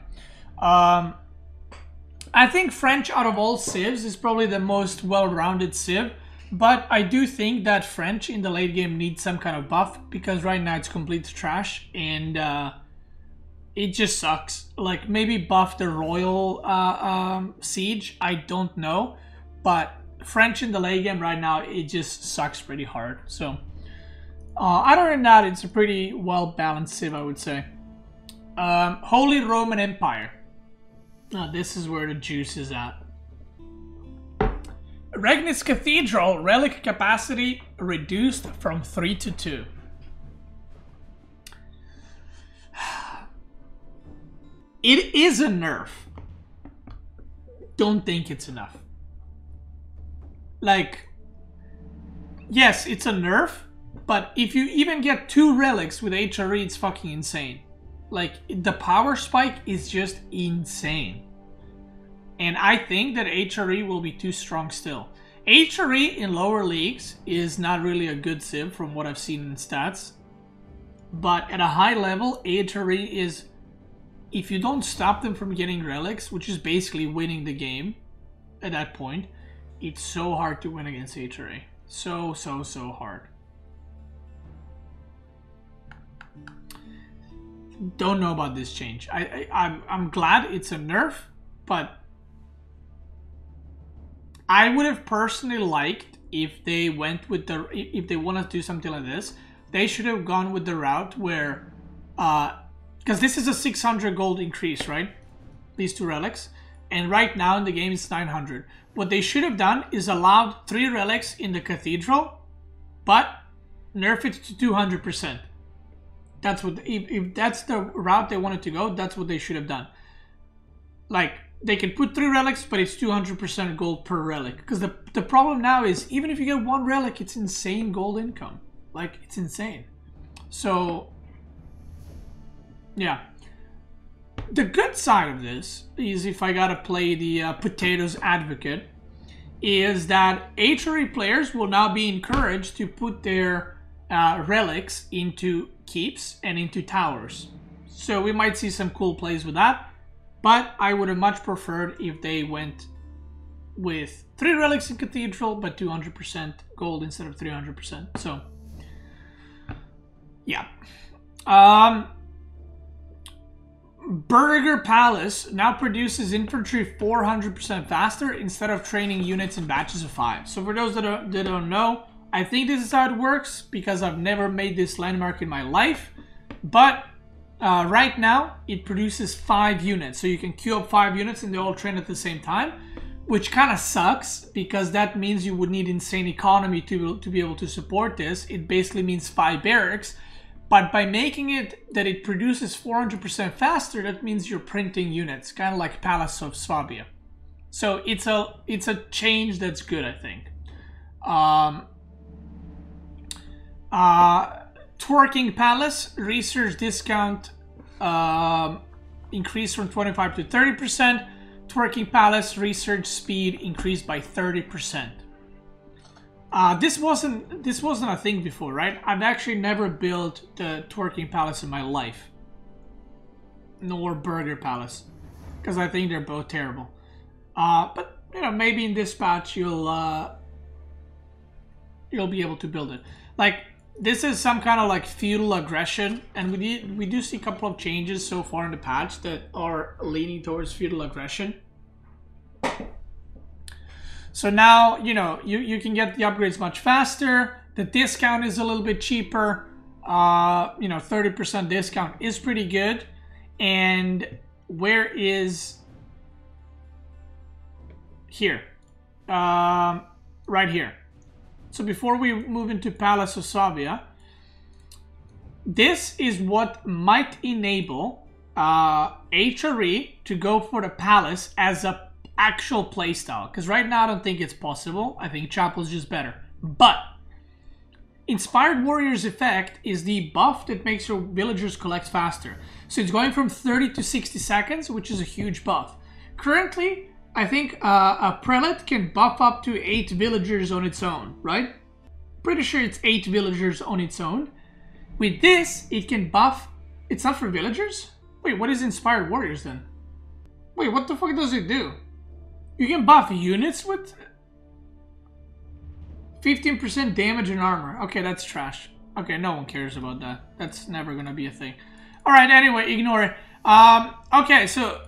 I think French out of all civs is probably the most well-rounded civ, but I do think that French in the late game needs some kind of buff, because right now it's complete trash, and it just sucks. Like, maybe buff the royal siege, I don't know, but French in the late game right now, it just sucks pretty hard. So other than that, it's a pretty well balanced civ, I would say. Holy Roman Empire. Now this is where the juice is at. Regnis Cathedral, relic capacity reduced from 3 to 2. It is a nerf. Don't think it's enough. Like, yes, it's a nerf, but if you even get 2 relics with HRE, it's fucking insane. Like, the power spike is just insane. And I think that HRE will be too strong still. HRE in lower leagues is not really a good civ from what I've seen in stats. But at a high level, HRE is... if you don't stop them from getting relics, which is basically winning the game at that point, it's so hard to win against HRE. So hard. Don't know about this change. I'm glad it's a nerf, but... I would have personally liked if they went with the... if they want to do something like this, they should have gone with the route where... because this is a 600 gold increase, right? These 2 relics. And right now in the game it's 900. What they should have done is allowed 3 relics in the cathedral, but nerf it to 200%. That's what... if that's the route they wanted to go, that's what they should have done. Like... they can put 3 relics, but it's 200% gold per relic. Because the problem now is, even if you get 1 relic, it's insane gold income. Like, it's insane. So, yeah. The good side of this is, if I gotta play the potatoes advocate, is that HRE players will now be encouraged to put their relics into keeps and into towers. So we might see some cool plays with that. But I would have much preferred if they went with 3 relics in cathedral, but 200% gold instead of 300%. So, yeah. Burger Palace now produces infantry 400% faster instead of training units in batches of 5. So for those that don't know, I think this is how it works because I've never made this landmark in my life. But... right now, it produces 5 units, so you can queue up 5 units and they all train at the same time, which kind of sucks because that means you would need insane economy to be able to support this. It basically means 5 barracks, but by making it that it produces 400% faster, that means you're printing units, kind of like Palace of Swabia. So it's a change that's good, I think. Twerking Palace, research discount increased from 25 to 30%. Twerking Palace, research speed increased by 30%. This wasn't a thing before, right? I've actually never built the Twerking Palace in my life. Nor Burger Palace. Because I think they're both terrible. But, you know, maybe in this patch you'll be able to build it. Like... this is some kind of like feudal aggression, and we do see a couple of changes so far in the patch that are leaning towards feudal aggression. So now, you know, you can get the upgrades much faster, the discount is a little bit cheaper, you know, 30% discount is pretty good, and where is... here. Right here. So before we move into Palace of Swabia, this is what might enable HRE to go for the palace as a actual playstyle. Because right now I don't think it's possible. I think Chapel is just better. But Inspired Warriors effect is the buff that makes your villagers collect faster. So it's going from 30 to 60 seconds, which is a huge buff. Currently... I think a prelate can buff up to 8 villagers on its own, right? Pretty sure it's 8 villagers on its own. With this, it can buff... it's not for villagers? Wait, what is Inspired Warriors then? Wait, what the fuck does it do? You can buff units with... 15% damage and armor. Okay, that's trash. Okay, no one cares about that. That's never gonna be a thing. Alright, anyway, ignore it. Okay, so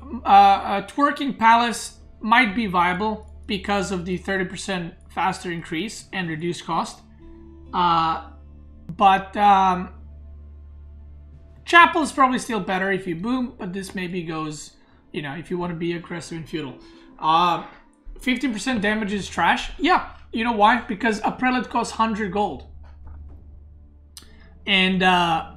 Twerking Palace might be viable because of the 30% faster increase and reduced cost. But Chapel is probably still better if you boom, but this maybe goes, you know, if you want to be aggressive and feudal. 15% damage is trash. Yeah, you know why? Because a prelate costs 100 gold. And I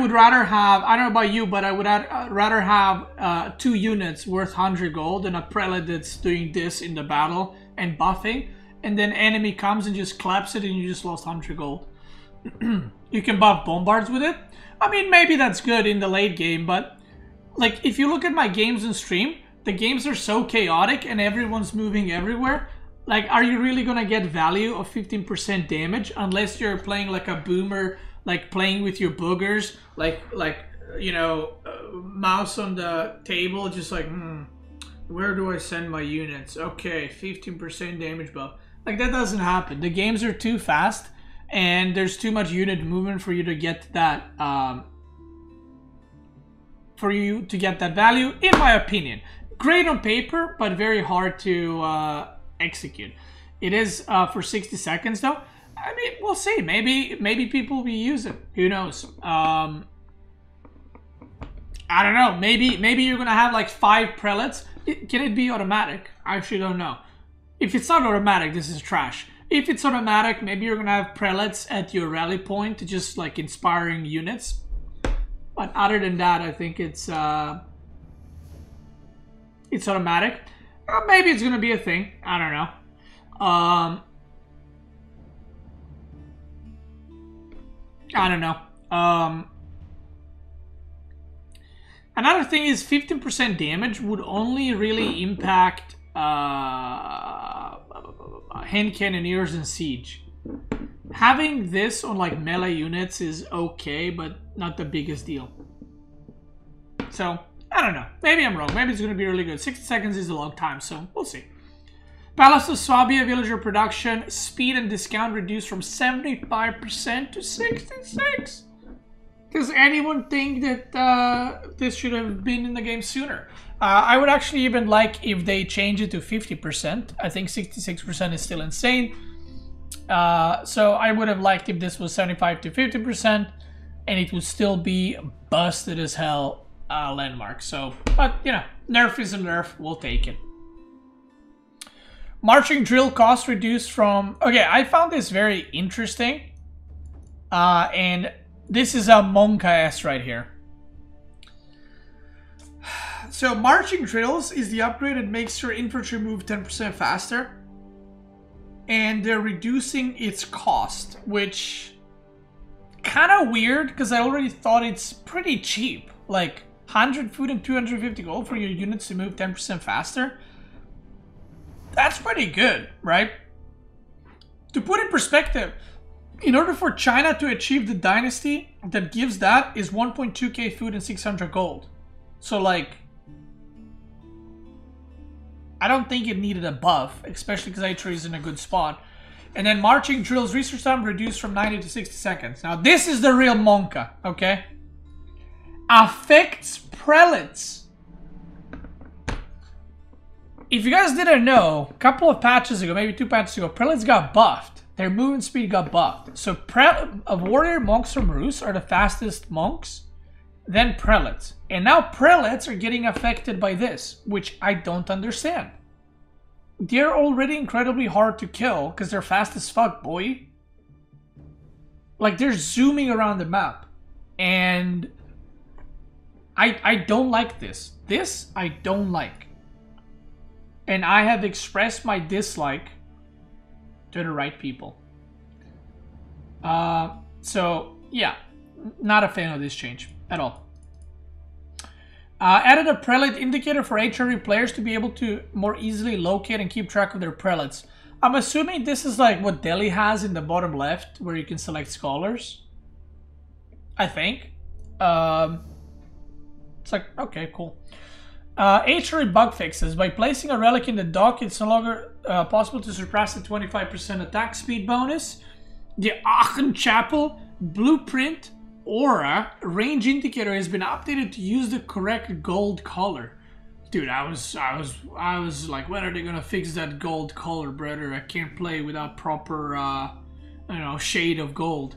would rather have, I don't know about you, but I would rather have 2 units worth 100 gold than a prelate that's doing this in the battle and buffing. And then enemy comes and just claps it and you just lost 100 gold. You can buff bombards with it. I mean, maybe that's good in the late game, but like if you look at my games on stream, the games are so chaotic and everyone's moving everywhere. Like, are you really gonna get value of 15% damage unless you're playing like a boomer, like playing with your boogers, like you know, mouse on the table, just like, where do I send my units? Okay, 15% damage buff. Like, that doesn't happen. The games are too fast and there's too much unit movement for you to get that value, in my opinion. Great on paper, but very hard to execute. It is for 60 seconds though. I mean, we'll see. Maybe people will use it. Who knows? I don't know. Maybe you're gonna have like 5 prelates. Can it be automatic? I actually don't know. If it's not automatic, this is trash. If it's automatic, maybe you're gonna have prelates at your rally point, just like inspiring units. But other than that, I think it's automatic. Maybe it's gonna be a thing. I don't know. I don't know. Another thing is 15% damage would only really impact hand cannoneers and siege. Having this on like melee units is okay, but not the biggest deal. So I don't know. Maybe I'm wrong. Maybe it's going to be really good. 60 seconds is a long time, so we'll see. Palace of Swabia villager production speed and discount reduced from 75% to 66%. Does anyone think that this should have been in the game sooner? I would actually even like if they change it to 50%. I think 66% is still insane. So I would have liked if this was 75 to 50%, and it would still be busted as hell landmark. So, but you know, nerf is a nerf. We'll take it. Marching drill cost reduced from... Okay, I found this very interesting. And this is a Monk-S right here. So marching drills is the upgrade that makes your infantry move 10% faster. And they're reducing its cost, which... kind of weird, because I already thought it's pretty cheap. Like, 100 food and 250 gold for your units to move 10% faster. That's pretty good, right? To put in perspective, in order for China to achieve the dynasty that gives that is 1.2k food and 600 gold. So like, I don't think it needed a buff, especially because Aitree is in a good spot. And then marching drills research time reduced from 90 to 60 seconds. Now this is the real Monka, okay? Affects prelates. If you guys didn't know, a couple of patches ago, maybe 2 patches ago, prelates got buffed. Their movement speed got buffed. So warrior monks from Rus are the fastest monks, then prelates. And now prelates are getting affected by this, which I don't understand. They're already incredibly hard to kill because they're fast as fuck, boy. Like, they're zooming around the map. And I don't like this. This I don't like. And I have expressed my dislike to the right people. So, yeah. Not a fan of this change at all. Added a prelate indicator for HRE players to be able to more easily locate and keep track of their prelates. I'm assuming this is like what Delhi has in the bottom left, where you can select scholars. I think. It's like, okay, cool. HRE bug fixes. By placing a relic in the dock, it's no longer possible to surpass the 25% attack speed bonus. The Aachen Chapel blueprint aura range indicator has been updated to use the correct gold color. Dude, I was like, when are they gonna fix that gold color, brother? I can't play without proper, you know, shade of gold.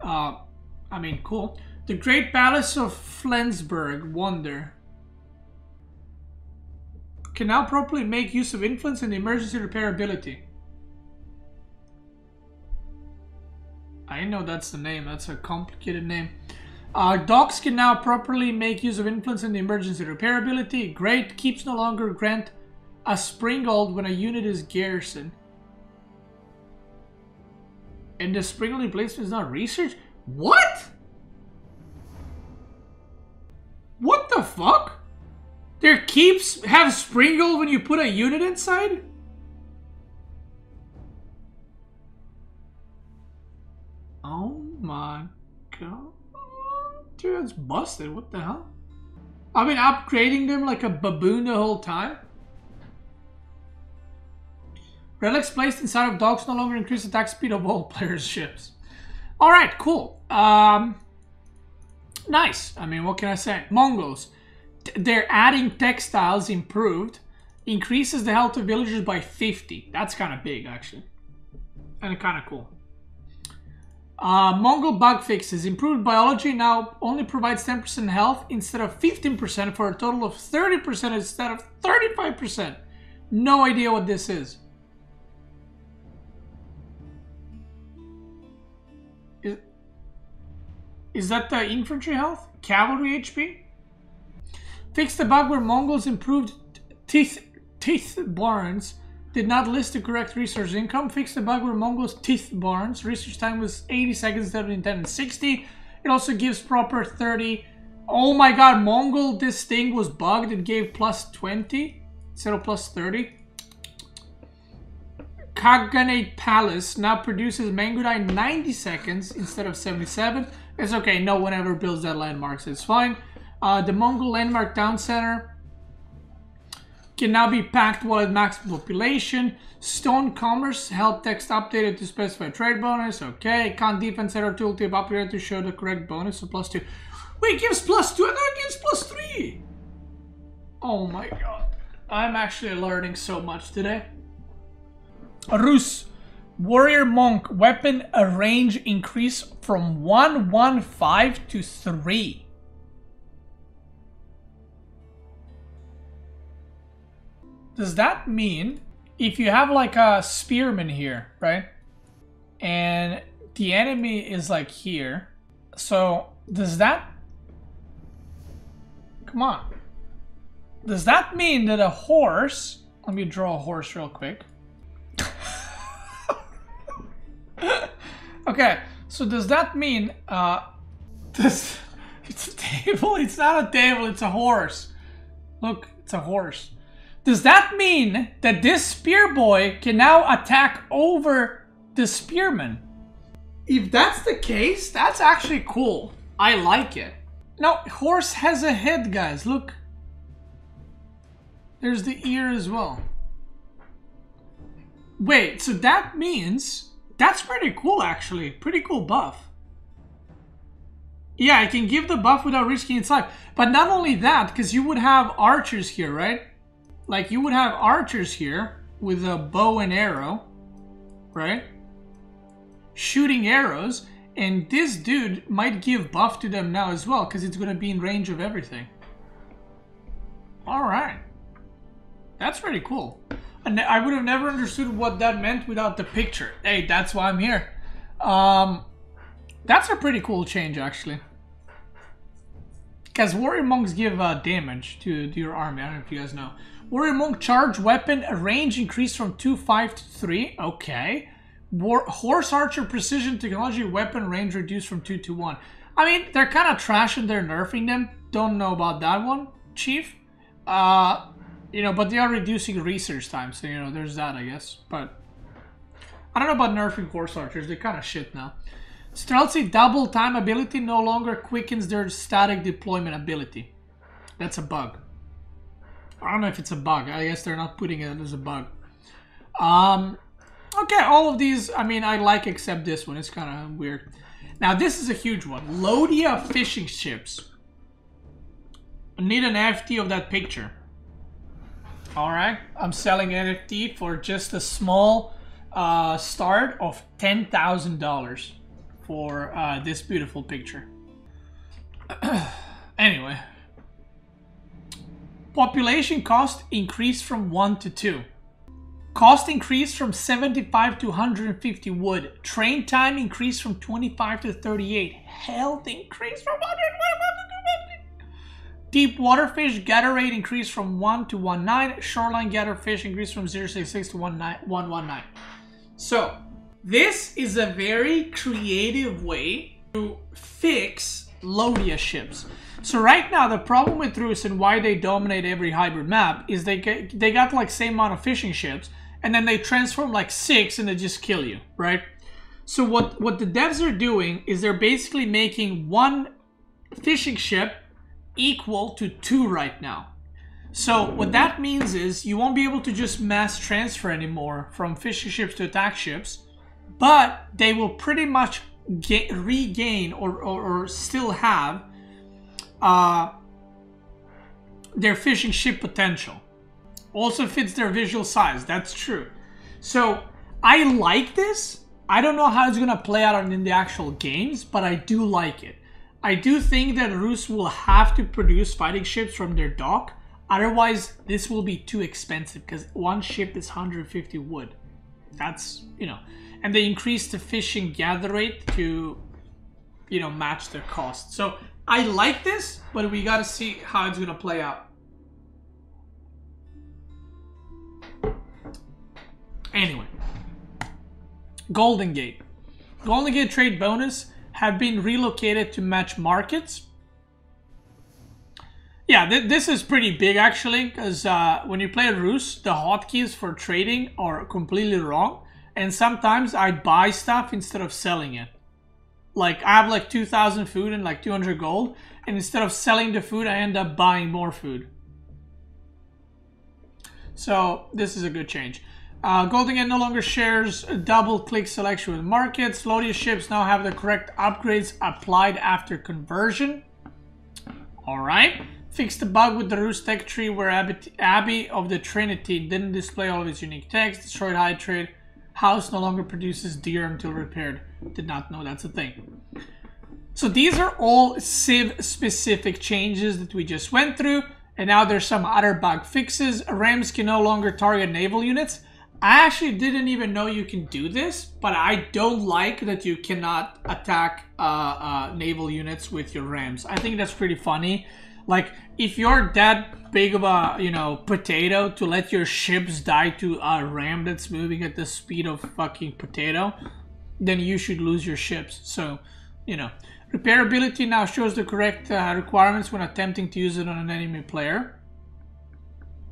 I mean, cool. The Great Palace of Flensburg, Wonder. Can now properly make use of influence and emergency repair ability. I know that's the name. That's a complicated name. Dogs can now properly make use of influence and the emergency repair ability. Great. Keeps no longer grant a Springald when a unit is garrisoned. And the Springald replacement is not research? What? What the fuck? Their keeps have Springald when you put a unit inside? Oh my god. Dude, that's busted. What the hell? I've been upgrading them like a baboon the whole time. Relics placed inside of dogs no longer increase attack speed of all players' ships. Alright, cool. Nice. I mean, what can I say? Mongols. They're adding textiles improved. Increases the health of villagers by 50. That's kind of big, actually. And kind of cool. Mongol bug fixes. Improved biology now only provides 10% health instead of 15% for a total of 30% instead of 35%. No idea what this is. Is that the infantry health? Cavalry HP? Fixed the bug where Mongols improved teeth barns did not list the correct research income. Fixed the bug where Mongols teeth barns research time was 80 seconds instead of intended 60. It also gives proper 30. Oh my god, Mongol, this thing was bugged. It gave plus 20 instead of plus 30. Camel Palace now produces Mangonel 90 seconds instead of 77. It's okay, no one ever builds that landmark, so it's fine. The Mongol Landmark Town Center can now be packed while at max population. Stone Commerce Help text updated to specify trade bonus. Okay, Khan Defense Center Tooltip upgraded to show the correct bonus, so plus 2. Wait, it gives plus 2, I thought it gives plus 3! Oh my god. I'm actually learning so much today. Rus. Warrior Monk. Weapon range increase from 115 to 3. Does that mean if you have like a spearman here, right? And the enemy is like here. So does that... Come on. Does that mean that a horse... Let me draw a horse real quick. Okay, so does that mean... This... It's a table. It's not a table. It's a horse. Look, it's a horse. Does that mean that this spear boy can now attack over the spearman? If that's the case, that's actually cool. I like it. No, horse has a head, guys. Look. There's the ear as well. Wait, so that means... That's pretty cool, actually. Pretty cool buff. Yeah, I can give the buff without risking its life. But not only that, because you would have archers here, right? Like, you would have archers here with a bow and arrow, right? Shooting arrows, and this dude might give buff to them now as well, because it's going to be in range of everything. Alright. That's pretty cool. And I would have never understood what that meant without the picture. Hey, that's why I'm here. That's a pretty cool change, actually. Because warrior monks give damage to your army. I don't know if you guys know. Warrior monk charge weapon range increased from 2.5 to 3. Okay. Horse archer precision technology weapon range reduced from 2 to 1. I mean, they're kind of trash and they're nerfing them. Don't know about that one, chief. You know, but they are reducing research time. So, you know, there's that, I guess. But I don't know about nerfing horse archers. They're kind of shit now. Streltsy double time ability no longer quickens their static deployment ability. That's a bug. I don't know if it's a bug. I guess they're not putting it as a bug. Okay, all of these, I mean, I like except this one. It's kind of weird. Now, this is a huge one. Lodia fishing ships. I need an NFT of that picture. Alright, I'm selling NFT for just a small start of $10,000 for this beautiful picture. Anyway. Population cost increased from 1 to 2. Cost increased from 75 to 150 wood. Train time increased from 25 to 38. Health increased from 100 to 150. Deep water fish gather rate increased from 1 to 1.9. Shoreline gather fish increased from 0.66 to 1.19. So, this is a very creative way to fix Lodia ships. So right now the problem with Rus and why they dominate every hybrid map is they got like same amount of fishing ships and then they transform like 6 and they just kill you, right? So what the devs are doing is they're basically making one fishing ship equal to 2 right now. So what that means is you won't be able to just mass transfer anymore from fishing ships to attack ships, but they will pretty much regain or still have their fishing ship potential. Also fits their visual size, that's true. So I like this. I don't know how it's gonna play out in the actual games, but I do like it. I do think that Rus will have to produce fighting ships from their dock, otherwise this will be too expensive, because one ship is 150 wood. That's, you know, and they increase the fishing gather rate to, you know, match their cost. So I like this, but we gotta see how it's gonna play out. Anyway, Golden Gate. Golden Gate trade bonus have been relocated to match markets. Yeah, this is pretty big actually, because when you play Rus, the hotkeys for trading are completely wrong. And sometimes I buy stuff instead of selling it. Like, I have like 2,000 food and like 200 gold, and instead of selling the food, I end up buying more food. So, this is a good change. Golden Gate no longer shares double-click selection with markets. Lodia ships now have the correct upgrades applied after conversion. Alright. Fixed the bug with the Rus tech tree where Abbey of the Trinity didn't display all of its unique text. Destroyed high trade. House no longer produces deer until repaired. Did not know that's a thing. So these are all Civ-specific changes that we just went through. And now there's some other bug fixes. Rams can no longer target naval units. I actually didn't even know you can do this, but I don't like that you cannot attack naval units with your rams. I think that's pretty funny. Like, if you're that big of a, you know, potato to let your ships die to a ram that's moving at the speed of fucking potato, then you should lose your ships. So, you know. Repairability now shows the correct requirements when attempting to use it on an enemy player.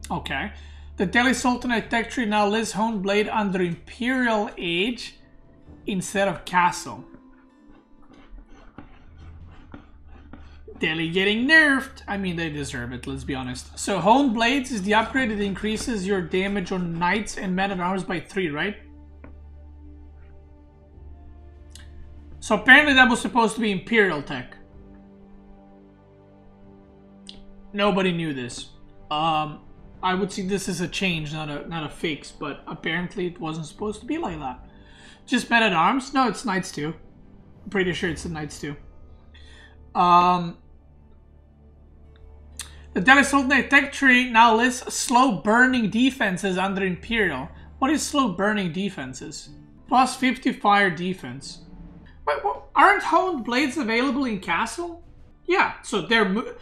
Okay. The Delhi Sultanate tech tree now lists Hone Blade under Imperial Age instead of Castle. Delhi getting nerfed. I mean, they deserve it, let's be honest. So Hone Blades is the upgrade that increases your damage on knights and men-at-arms by 3, right? So apparently that was supposed to be Imperial tech. Nobody knew this. I would see this as a change, not a fix, but apparently it wasn't supposed to be like that. Just men-at-arms? No, it's knights too. I'm pretty sure it's the knights too. The Delhi Sultanate tech tree now lists slow burning defenses under Imperial. What is slow burning defenses? Plus 50 fire defense. Wait, aren't Hone Blades available in Castle? Yeah, so the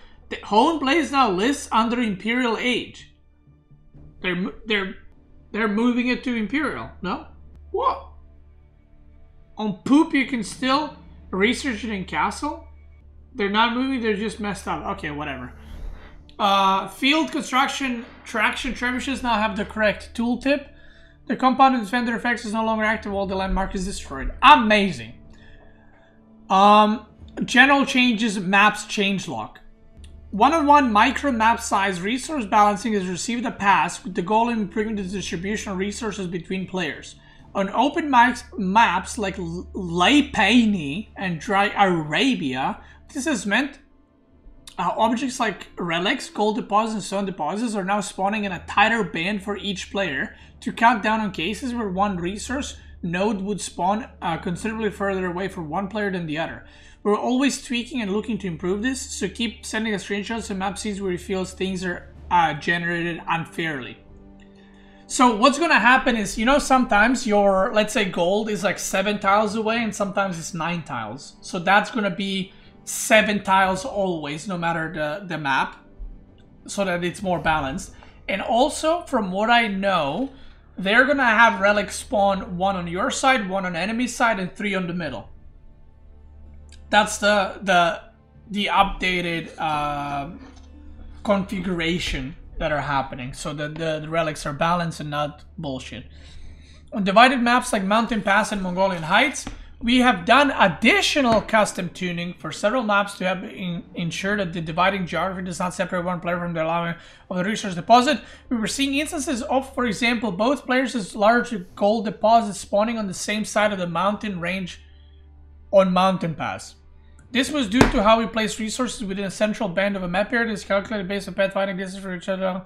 Hone Blades now lists under Imperial Age. They're moving it to Imperial. No? What? On Poop you can still research it in Castle? They're not moving, they're just messed up. Okay, whatever. Field construction traction trebuchets now have the correct tooltip. The compound defender effects is no longer active while the landmark is destroyed. Amazing. General changes, maps change log. One-on-one micro map size resource balancing has received a pass with the goal of improving the distribution of resources between players. On open maps like Leipani and Dry Arabia, this has meant objects like relics, gold deposits, and stone deposits are now spawning in a tighter band for each player to count down on cases where one resource node would spawn considerably further away from one player than the other. We're always tweaking and looking to improve this, so keep sending us screenshots and map scenes where you feel things are generated unfairly. So what's going to happen is, you know, sometimes your, let's say, gold is like 7 tiles away and sometimes it's 9 tiles. So that's going to be 7 tiles always, no matter the map, so that it's more balanced. And also, from what I know, they're going to have relics spawn 1 on your side, 1 on enemy side, and 3 on the middle. That's the updated configuration that are happening, so that the relics are balanced and not bullshit. On divided maps like Mountain Pass and Mongolian Heights, we have done additional custom tuning for several maps to have ensure that the dividing geography does not separate one player from the allowing of the resource deposit. We were seeing instances of, for example, both players' large gold deposits spawning on the same side of the mountain range on Mountain Pass. This was due to how we placed resources within a central band of a map area that is calculated based on pathfinding distance for each other.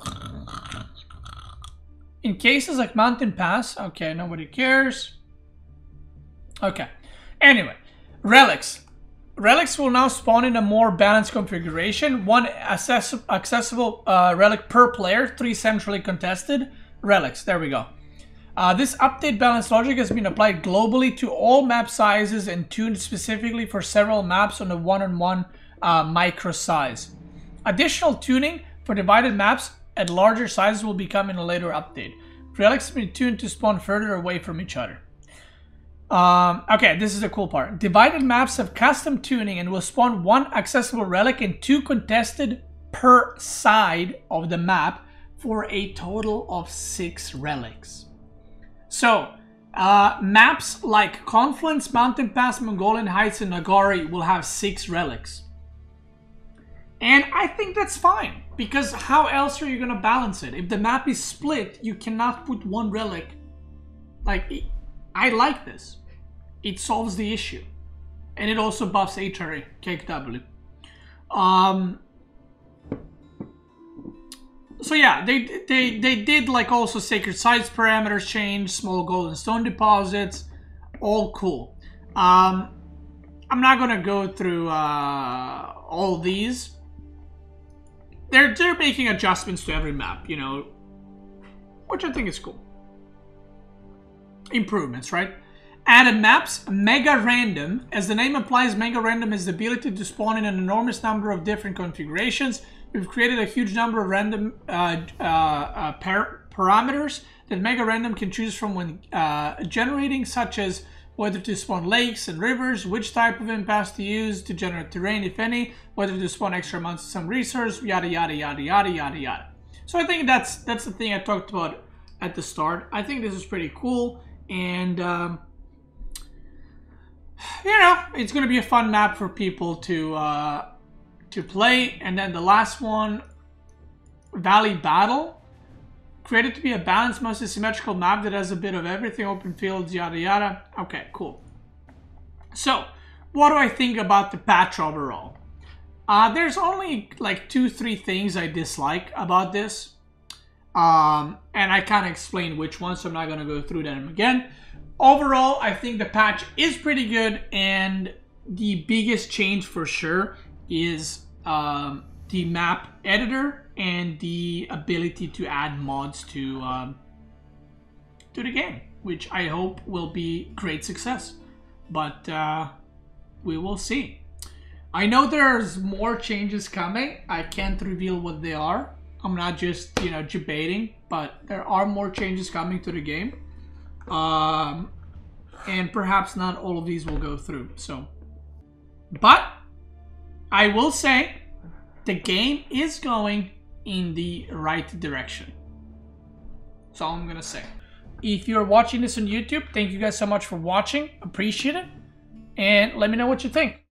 In cases like Mountain Pass, okay, nobody cares. Okay, anyway, relics. Relics will now spawn in a more balanced configuration. 1 accessible relic per player, 3 centrally contested relics. There we go. This update balance logic has been applied globally to all map sizes and tuned specifically for several maps on a 1-on-1 micro size. Additional tuning for divided maps at larger sizes will be coming in a later update. Relics have been tuned to spawn further away from each other. Okay, this is the cool part. Divided maps have custom tuning and will spawn 1 accessible relic and 2 contested per side of the map for a total of 6 relics. So, maps like Confluence, Mountain Pass, Mongolian Heights, and Nagari will have 6 relics. And I think that's fine, because how else are you going to balance it? If the map is split, you cannot put 1 relic. Like, I like this. It solves the issue. And it also buffs HRA, KW. So yeah, they did like also sacred sites parameters change, small gold and stone deposits, all cool. I'm not gonna go through all these. They're making adjustments to every map, you know, which I think is cool. Improvements, right? Added maps, Mega Random. As the name implies, Mega Random has the ability to spawn in an enormous number of different configurations. We've created a huge number of random parameters that Mega Random can choose from when generating, such as whether to spawn lakes and rivers, which type of impasse to use to generate terrain, if any, whether to spawn extra amounts of some resource, yada, yada, yada, yada, yada, yada. So I think that's the thing I talked about at the start. I think this is pretty cool, and you know, it's going to be a fun map for people to play. And then the last one, Valley Battle, created to be a balanced, mostly symmetrical map that has a bit of everything, open fields, yada yada. Okay, cool. So what do I think about the patch overall? There's only like 2-3 things I dislike about this, and I can't explain which one, so I'm not going to go through them again. Overall, I think the patch is pretty good, and the biggest change for sure is the map editor and the ability to add mods to the game, which I hope will be great success, but we will see. I know there's more changes coming. I can't reveal what they are. I'm not just, you know, debating, but there are more changes coming to the game, and perhaps not all of these will go through. So, but I will say the game is going in the right direction. That's all I'm gonna say. If you're watching this on YouTube, thank you guys so much for watching. Appreciate it. And let me know what you think.